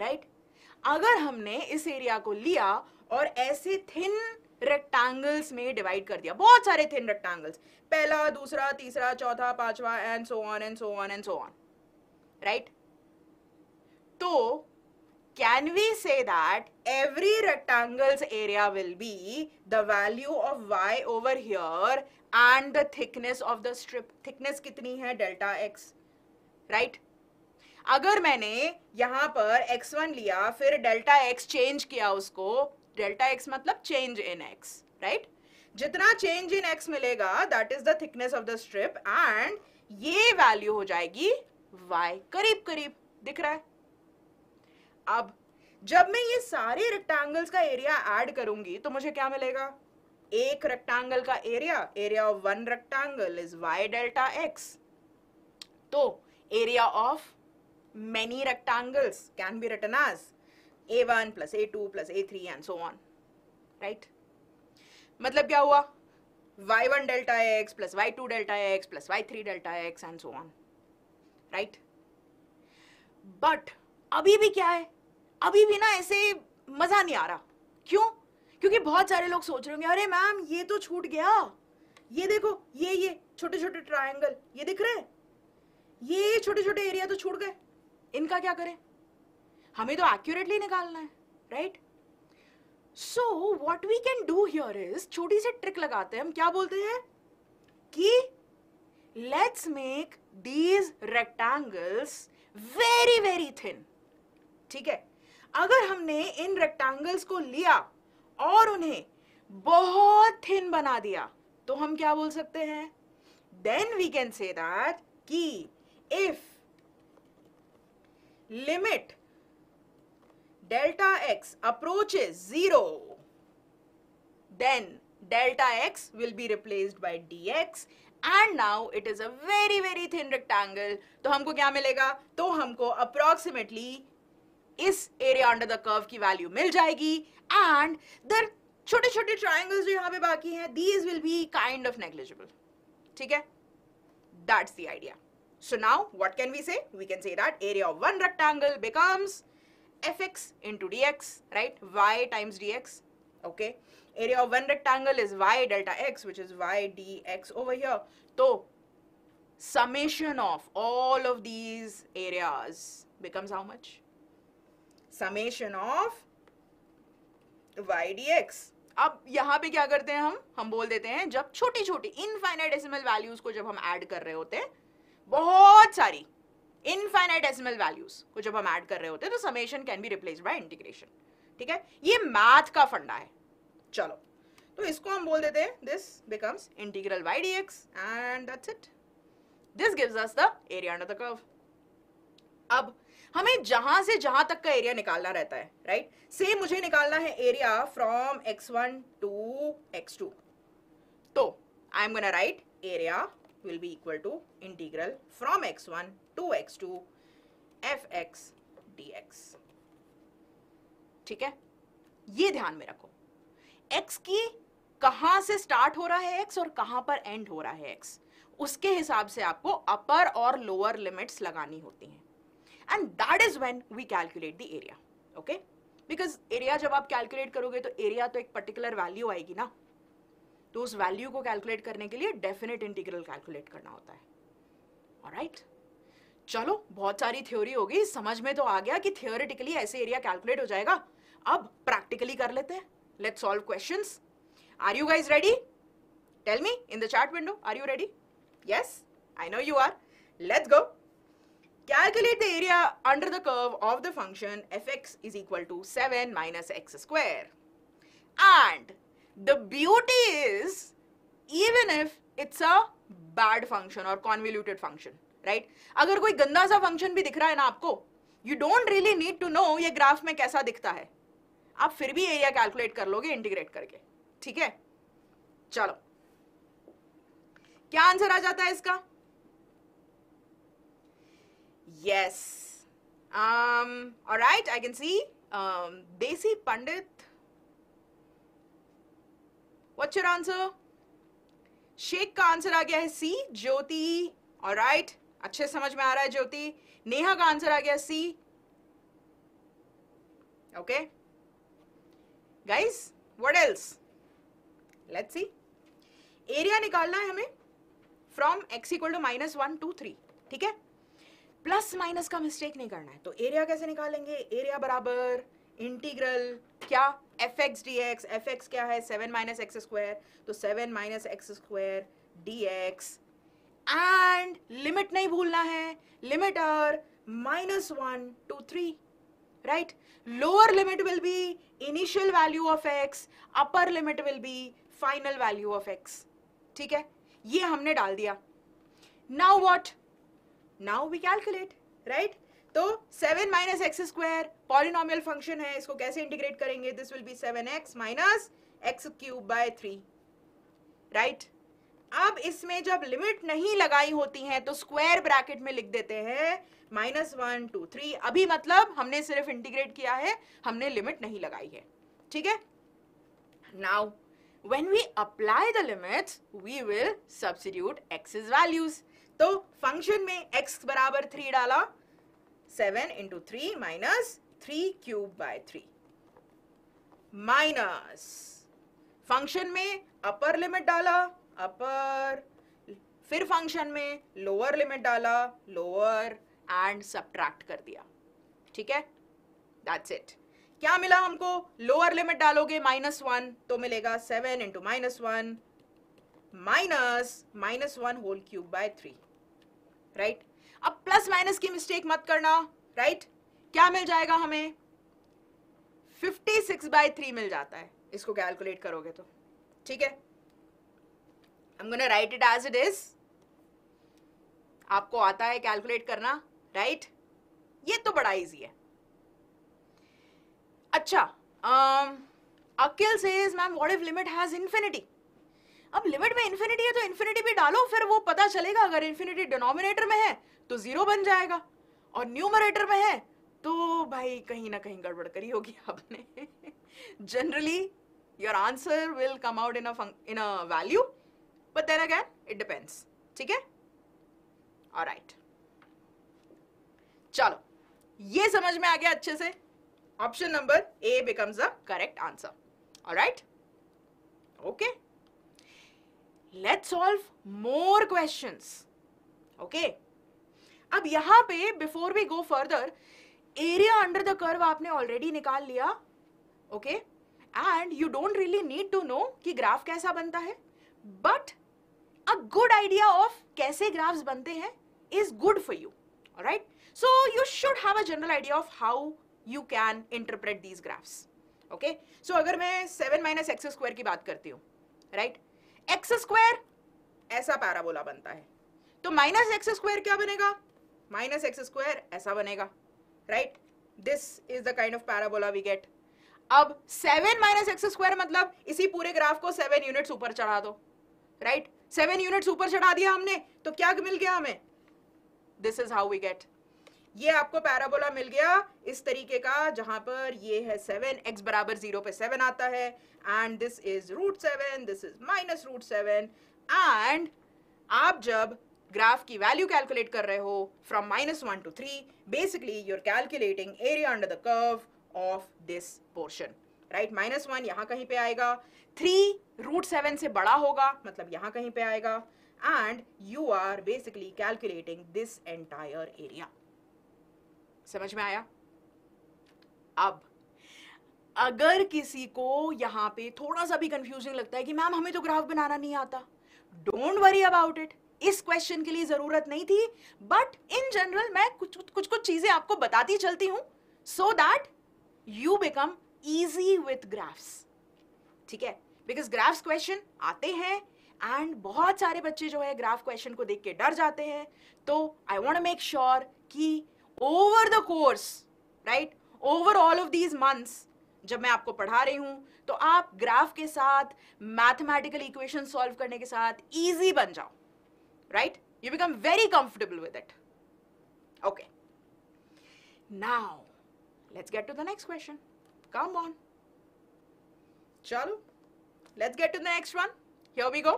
right? अगर हमने इस area को लिया और ऐसे thin rectangles में divide कर दिया, बहुत सारे thin rectangles, पहला, दूसरा, तीसरा, चौथा, पांचवा, and so on and so on and so on, right? तो can we say that every rectangle's area will be the value of y over here and the thickness of the strip? Thickness कितनी है? Delta x, right? अगर मैंने यहाँ पर x1 लिया फिर delta x change किया उसको, डेल्टा x मतलब चेंज इन x, राइट? जितना चेंज इन x मिलेगा that is the thickness of the strip and ये वैल्यू हो जाएगी y, करीब करीब दिख रहा है। अब जब मैं ये सारे रेक्टेंगल्स का एरिया ऐड करूंगी तो मुझे क्या मिलेगा? एक रेक्टेंगल का area, area of one rectangle is y delta x, तो area of many rectangles can be written as a1 plus a2 plus a3 and so on, right? मतलब क्या हुआ? y1 delta x plus y2 delta x plus y3 delta x and so on, right? But अभी भी क्या है, अभी भी ना ऐसे मजा नहीं आ रहा। क्यों? क्योंकि बहुत सारे लोग सोच रहे होंगे अरे मैम ये तो छूट गया, ये देखो ये छोटे छोटे ट्राइंगल ये दिख रहे, ये छोटे छोटे एरिया तो छूट गए, इनका क्या करें? हमें तो एक्यूरेटली निकालना है, right? So what we can do here is, छोटी सी ट्रिक लगाते हैं हम। क्या बोलते हैं कि let's make these rectangles very very thin, ठीक है? अगर हमने इन रेक्टेंगल्स को लिया और उन्हें बहुत थिन बना दिया तो हम क्या बोल सकते हैं? Then we can say that कि if limit delta x approaches 0 then delta x will be replaced by dx and now it is a very very thin rectangle, तो हमको क्या मिलेगा? तो हमको approximately इस area under the curve की value मिल जाएगी and the छोटे छोटे triangles जो यहाँ पे बाकी हैं these will be kind of negligible, ठीक है? That's the idea. So now what can we say? We can say that area of one rectangle becomes fx into dx, right? y times dx, okay? Area of one rectangle is y delta x, which is y dx over here. So summation of all of these areas becomes how much? Summation of y dx. अब यहाँ पे क्या करते हैं हम बोल देते हैं जब छोटी छोटी इनफाइनाइट डेसिमल वैल्यूज को जब हम ऐड कर रहे होते हैं, बहुत सारी इनफाइनाइट डेसिमल वैल्यूज को जब हम ऐड कर रहे होते हैं तो summation can be replaced by integration, ठीक है? ये मैथ का फंडा है। चलो तो इसको हम बोल देते हैं this becomes integral y dx and that's it. This gives us the area under the curve. अब हमें जहां से जहां तक का एरिया निकालना रहता है, राइट? से मुझे निकालना है area from x1 to x2, तो I am gonna write area will be equal to integral from x1 to x2 fx dx, ठीक है? ये ध्यान में रखो, x की कहां से स्टार्ट हो रहा है x और कहां पर एंड हो रहा है x, उसके हिसाब से आपको अपर और लोअर लिमिट्स लगानी होती हैं and that is when we calculate the area, okay? Because area जब आप कैलकुलेट करोगे तो एरिया तो एक पर्टिकुलर वैल्यू आएगी ना, तो उस वैल्यू को कैलकुलेट करने के लिए डेफिनेट इंटीग्रल कैलकुलेट करना होता है, ऑलराइट? चलो बहुत सारी थ्योरी होगी, समझ में तो आ गया कि थियोरेटिकली ऐसे एरिया कैलकुलेट हो जाएगा। अब प्रैक्टिकली कर लेते हैं, let's solve questions. Are you guys ready? Tell me in the chat window, are you ready? Yes, I know you are. Let's go. Calculate the area under the curve of the function fx is equal to 7 minus x square and the beauty is even if it's a bad function or convoluted function, right? अगर कोई गंदा सा function भी दिख रहा है ना आपको, you don't really need to know ये ग्राफ में कैसा दिखता है, आप फिर भी एरिया कैलकुलेट कर लोगे इंटीग्रेट करके, ठीक है? चलो क्या आंसर आ जाता है इसका? Yes, all right, I can see Desi Pandit, What's your answer? Sheikh का आंसर आ गया है सी। ज्योति, ऑलराइट, अच्छे समझ में आ रहा है ज्योति। नेहा का आंसर आ गया C. Okay guys, what else? Let's see. Area निकालना है हमें from x equal to -1 to 3, ठीक है? प्लस माइनस का मिस्टेक नहीं करना है, तो एरिया कैसे निकालेंगे? एरिया बराबर इंटीग्रल क्या? F x d x. F x क्या है? 7 माइनस एक्स स्क्वायर, तो 7 minus x square d x and limit नहीं भूलना है, limit are -1 to 3. Right? Lower limit will be initial value of x, upper limit will be final value of x. ठीक है, ये हमने डाल दिया. Now what? Now we calculate, right? तो 7 minus x square polynomial function है, इसको कैसे integrate करेंगे? This will be 7x minus x cube by 3, right? अब इसमें जब लिमिट नहीं लगाई होती है तो स्क्वायर ब्रैकेट में लिख देते हैं -1 to 3. अभी मतलब हमने सिर्फ इंटीग्रेट किया है, हमने लिमिट नहीं लगाई है. ठीक है, now when we apply the limits we will substitute x's values. तो फंक्शन में एक्स बराबर 3 डाला, 7 into 3 minus 3 cube by 3 minus function में अपर लिमिट डाला अपर, फिर फंक्शन में लोअर लिमिट डाला लोअर एंड सब्ट्रैक्ट कर दिया. ठीक है, दैट्स इट. क्या मिला हमको? लोअर लिमिट डालोगे -1 तो मिलेगा 7 into -1 minus -1 whole cube by 3. Right, अब प्लस माइनस की मिस्टेक मत करना. राइट, क्या मिल जाएगा हमें? 56/3 मिल जाता है इसको कैलकुलेट करोगे तो. ठीक है, I'm gonna write it as it is. आपको आता है कैलकुलेट करना, राइट? ये तो बड़ा इजी है. अच्छा, Akil says ma'am what if limit has infinity. अब लिमिट में इंफिनिटी है तो इंफिनिटी भी डालो, फिर वो पता चलेगा. अगर इंफिनिटी डिनोमिनेटर में है तो 0 बन जाएगा और न्यूमरेटर में है तो भाई कहीं ना कहीं गड़बड़ करी होगी आपने. Generally your answer will come out in a value. But then again, it depends. ठीक है? All right. चलो, ये समझ में आ गया अच्छे से. Option number A becomes the correct answer. All right? Okay. Let's solve more questions. Okay. अब यहाँ पे before we go further, area under the curve आपने already निकाल लिया. Okay. And you don't really need to know कि graph कैसा बनता है. But a good idea of कैसे graphs बनते हैं is good for you, all right? So you should have a general idea of how you can interpret these graphs, okay? So अगर मैं 7 minus x square की बात करती हूँ, right? X square ऐसा parabola बनता है, तो minus x square क्या बनेगा? Minus x square ऐसा बनेगा, right? This is the kind of parabola we get. अब 7 minus x square मतलब इसी पूरे ग्राफ को 7 यूनिट्स ऊपर चढ़ा दो, राइट? 7 यूनिट्स ऊपर चढ़ा दिया हमने तो क्या मिल गया हमें? This is how we get. ये आपको पैराबोला मिल गया इस तरीके का, जहां पर ये है 7, x बराबर 0 पे 7 आता है, and this is √7, this is -√7. And आप जब ग्राफ की वैल्यू कैलकुलेट कर रहे हो from -1 to 3, basically you're calculating area under the curve of this portion, right? -1 यहाँ कहीं पे आएगा, 3 √7 से बड़ा होगा मतलब यहाँ कहीं पे आएगा, and you are basically calculating this entire area. समझ में आया? अब अगर किसी को यहाँ पे थोड़ा सा भी कंफ्यूजिंग लगता है कि मैम हमें तो ग्राफ बनाना नहीं आता, डोंट वरी अबाउट इट. इस क्वेश्चन के लिए जरूरत नहीं थी, बट इन जनरल मैं कुछ चीजें आपको बताती चलती हूँ so that you become easy with graphs. ठीक है, because graphs question आते हैं and बहुत सारे बच्चे जो है graph question को देख के डर जाते हैं. तो I want to make sure कि over the course, right, over all of these months जब मैं आपको पढ़ा रही हूँ तो आप graph के साथ mathematical equation solve करने के साथ easy बन जाओ, right? You become very comfortable with it. Okay. Now let's get to the next question. Come on. Chalo. Let's get to the next one. Here we go.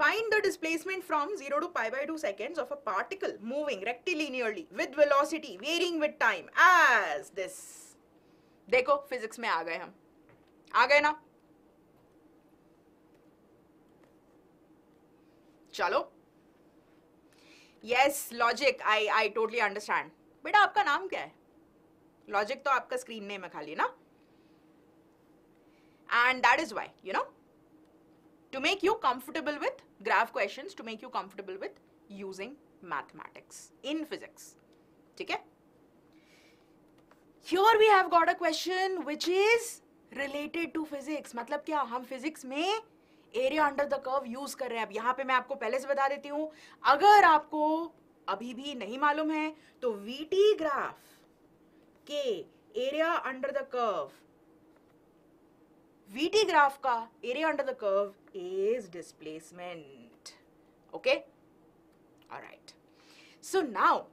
Find the displacement from 0 to pi by 2 seconds of a particle moving rectilinearly with velocity varying with time as this. Dekho, physics mein aa gaye hum. Aa gaye na? Chalo. Yes, logic. I totally understand. Beta, aapka naam kya hai? Logic तो आपका screen name है खाली ना, and that is why you know to make you comfortable with graph questions, to make you comfortable with using mathematics in physics. ठीक है. Here we have got a question which is related to physics. मतलब क्या हम physics में area under the curve use कर रहे हैं. अब यहाँ पे मैं आपको पहले से बता देती हूँ, अगर आपको अभी भी नहीं मालूम है तो VT ग्राफ के area under the curve, VT graph का area under the curve is displacement. Okay? All right. So now,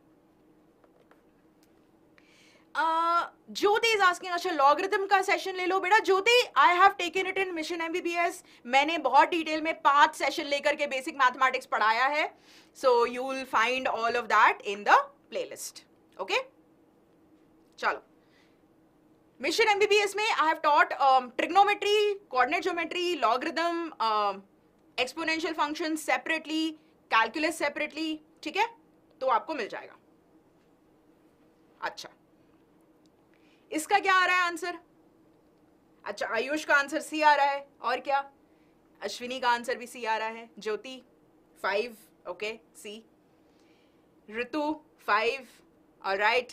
Jyoti is asking, अच्छा लॉगरिथम का सेशन ले लो. बेटा Jyoti, I have taken it in mission MBBS. मैंने बहुत detail में 5 सेशन लेकर के बेसिक मैथमेटिक्स पढ़ाया है. So you will find all of that in the playlist. Okay, चलो. मिशन MBBS में I have taught trigonometry, coordinate geometry, logarithm, exponential function separately, calculus separately. ठीक है, तो आपको मिल जाएगा. अच्छा, इसका क्या आ रहा है आंसर? अच्छा, आयुष का आंसर सी आ रहा है. और क्या? अश्विनी का आंसर भी सी आ रहा है. ज्योति 5, ओके, सी. ऋतु 5, ऑलराइट.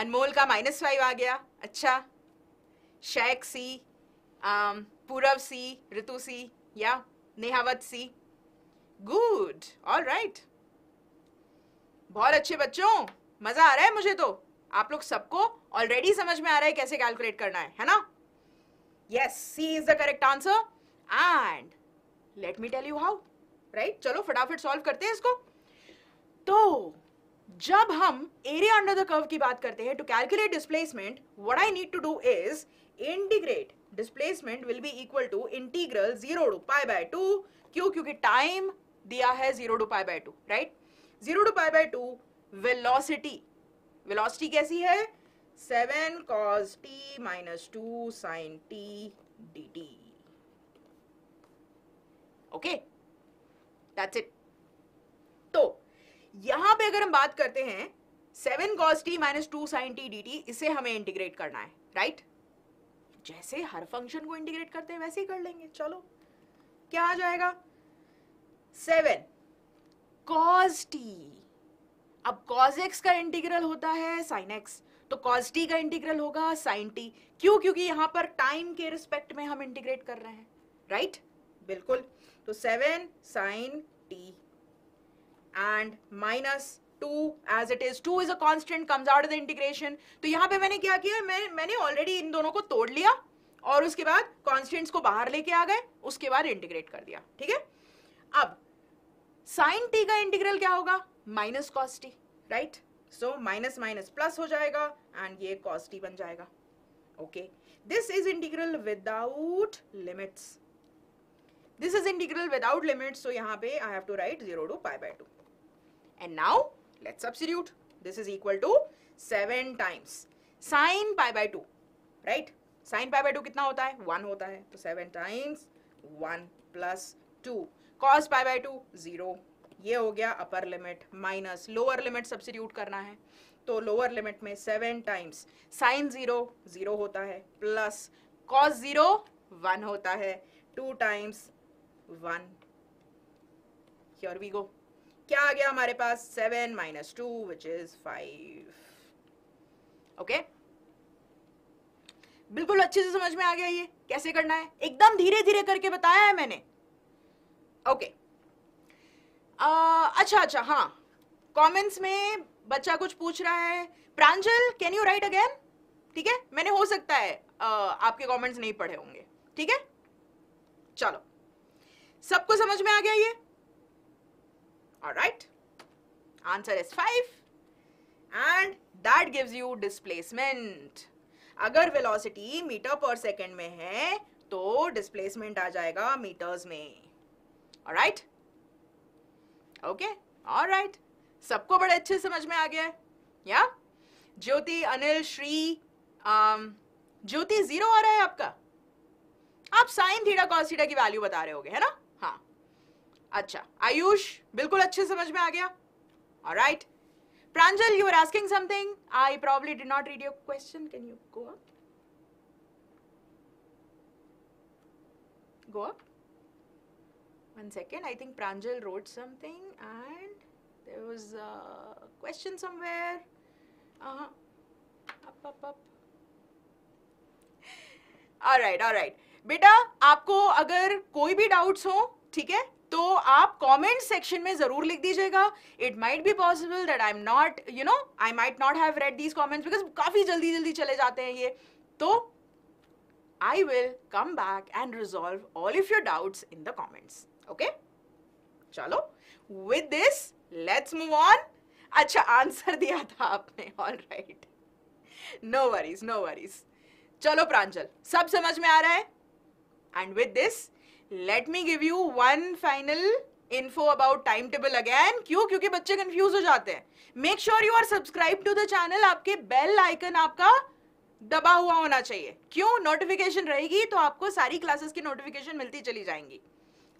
अनमोल का -5 आ गया. अच्छा, शेख सी, पूरव सी, ऋतु सी, या नेहावत सी. Good, alright. बहुत अच्छे बच्चों, मजा आ रहा है मुझे तो. आप लोग सबको ऑलरेडी समझ में आ रहा है कैसे कैलकुलेट करना है ना? Yes, C is the correct answer. And let me tell you how, right. चलो फटाफट सॉल्व करते हैं इसको. तो जब हम एरिया अंडर द कर्व की बात करते हैं, to calculate displacement what I need to do is integrate. Displacement will be equal to integral 0 to π/2. क्यों? क्योंकि टाइम दिया है 0 to π/2, right. 0 to π/2. Velocity, velocity कैसी है? 7 cos t minus 2 sin t dt. Okay, that's it. तो यहां पे अगर हम बात करते हैं 7 cos t minus 2 sin t dt, इसे हमें इंटीग्रेट करना है, राइट. जैसे हर फंक्शन को इंटीग्रेट करते हैं वैसे ही कर लेंगे. चलो, क्या आ जाएगा? 7 cos t. अब cos x का इंटीग्रल होता है sin x, तो cos t का इंटीग्रल होगा sin t. क्यों? क्योंकि यहाँ पर टाइम के रिस्पेक्ट में हम इंटीग्रेट कर रहे हैं, राइट. बिल्कुल. तो 7 sin t and minus 2 as it is. 2 is a constant, comes out of the integration. तो यहाँ पे मैंने क्या किया, मैंने ऑलरेडी इन दोनों को तोड़ लिया और उसके बाद कांस्टेंट्स को बाहर लेके आ गए, उसके बाद इंटीग्रेट कर दिया. ठीक है, अब साइन टी का इंटीग्रल क्या होगा? Minus cos t, right. So minus minus plus हो जाएगा एंड ये कॉस टी बन जाएगा. Okay, this is integral without limits. This is integral without limits. So यहाँ पे I have to write 0 to π/2. And now let's substitute. This is equal to 7 times sine π/2, right. Sine π/2 कितना होता है? 1 होता है. तो 7 times 1 plus 2. कॉस π/2 0. ये हो गया upper limit minus lower limit. Substitute करना है तो लोअर लिमिट में 7 times साइन 0 0 होता है, प्लस कॉस 0 1 होता है, 2 times 1. हियर वी गो. क्या आ गया हमारे पास? 7 minus 2 विच इज 5. ओके, बिल्कुल अच्छे से समझ में आ गया ये कैसे करना है. एकदम धीरे धीरे करके बताया है मैंने. ओके, अच्छा, हाँ, कमेंट्स में बच्चा कुछ पूछ रहा है. Pranjal, can you write again? ठीक है, मैंने हो सकता है आपके कमेंट्स नहीं पढ़े होंगे. ठीक है, चलो, सबको समझ में आ गया ये? Alright, answer is 5 and that gives you displacement. अगर वेलोसिटी मीटर पर सेकेंड में है तो डिस्प्लेसमेंट आ जाएगा मीटर्स में. Alright, okay, alright. सबको बड़े अच्छे समझ में आ गया है या? ज्योति, अनिल, श्री, ज्योति 0 आ रहा है आपका. आप साइन थीटा कॉस थीटा की वैल्यू बता रहे होगे, है ना? हाँ, अच्छा. आयुष, बिल्कुल अच्छे समझ में आ गया. Alright, Pranjal, you are asking something. I probably did not read your question. Can you go up? Go up. One second, I think Pranjal wrote something and there was a question somewhere. Alright बेटा, आपको अगर कोई भी doubts हो, ठीक है, तो आप कमेंट सेक्शन में जरूर लिख दीजिएगा. It might be possible that I am not, you know, I might not have read these comments because काफी जल्दी जल्दी चले जाते हैं ये. तो I will come back and resolve all of your doubts in the comments. Okay, चलो with this let's move on. अच्छा, आंसर दिया था आपने, alright, no worries no worries. चलो प्रांजल, सब समझ में आ रहा है. And with this let me give you one final info about time table again. क्यों? क्योंकि बच्चे कंफ्यूज हो जाते हैं. Make sure you are subscribe to the channel. आपके बेल आइकन आपका दबा हुआ होना चाहिए. क्यों? नोटिफिकेशन रहेगी तो आपको सारी क्लासेस की नोटिफिकेशन मिलती चली जाएंगी.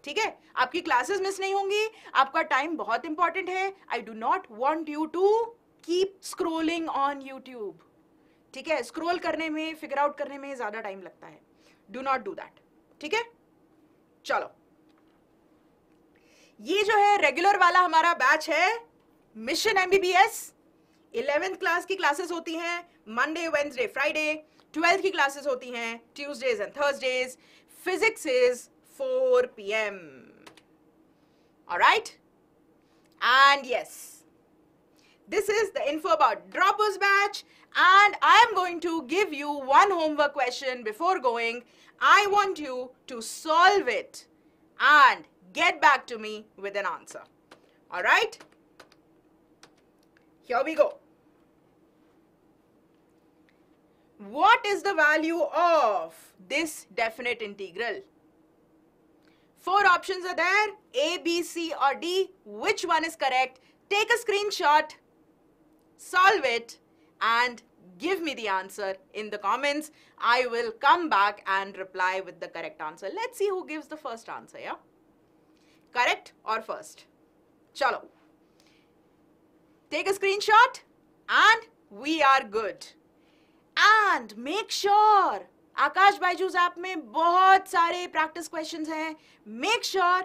ठीक है, आपकी क्लासेस मिस नहीं होंगी. आपका टाइम बहुत इंपॉर्टेंट है. I do not want you to keep scrolling on YouTube. ठीक है, स्क्रोल करने में, फिगर आउट करने में ज्यादा टाइम लगता है. Do not do that. ठीक है, चलो, ये जो है रेगुलर वाला हमारा बैच है मिशन एमबीबीएस. 11th क्लास की क्लासेस होती हैं मंडे, वेडनेसडे, फ्राइडे. 12th की क्लासेस होती हैं Tuesdays and Thursdays. Physics is 4 PM. Alright, and yes, this is the info about droppers batch, and I am going to give you one homework question before going. I want you to solve it and get back to me with an answer. All right, here we go. What is the value of this definite integral? Four options are there: A, B, C, or D. Which one is correct? Take a screenshot, solve it and give me the answer in the comments. I will come back and reply with the correct answer. Let's see who gives the first answer. Yeah, correct or first. Chalo, take a screenshot and we are good. And make sure Aakash BYJU'S app mein bahut sare practice questions hain. Make sure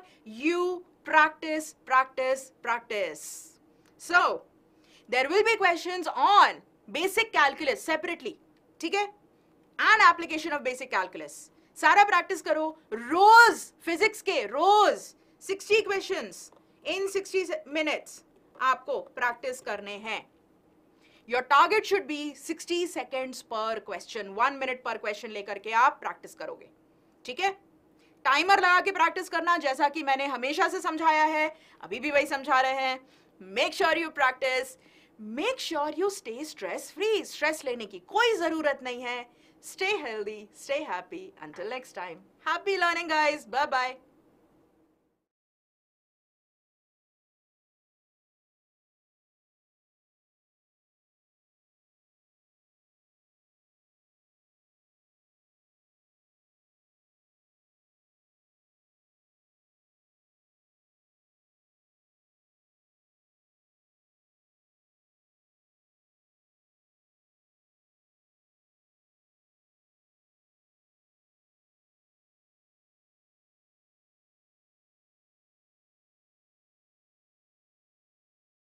you practice, practice, practice. So there will be questions on basic calculus separately, ठीक है, and application of basic calculus. सारा practice करो रोज. physics के रोज 60 questions in 60 minutes आपको practice करने हैं. Your target should be 60 seconds per question. 1 minute per question लेकर के आप practice करोगे. ठीक है, टाइमर लगा के प्रैक्टिस करना, जैसा कि मैंने हमेशा से समझाया है, अभी भी वही समझा रहे हैं. Make sure you practice, make sure you stay stress free. Stress लेने की कोई जरूरत नहीं है. Stay healthy, stay happy. Until next time, happy learning guys. Bye bye.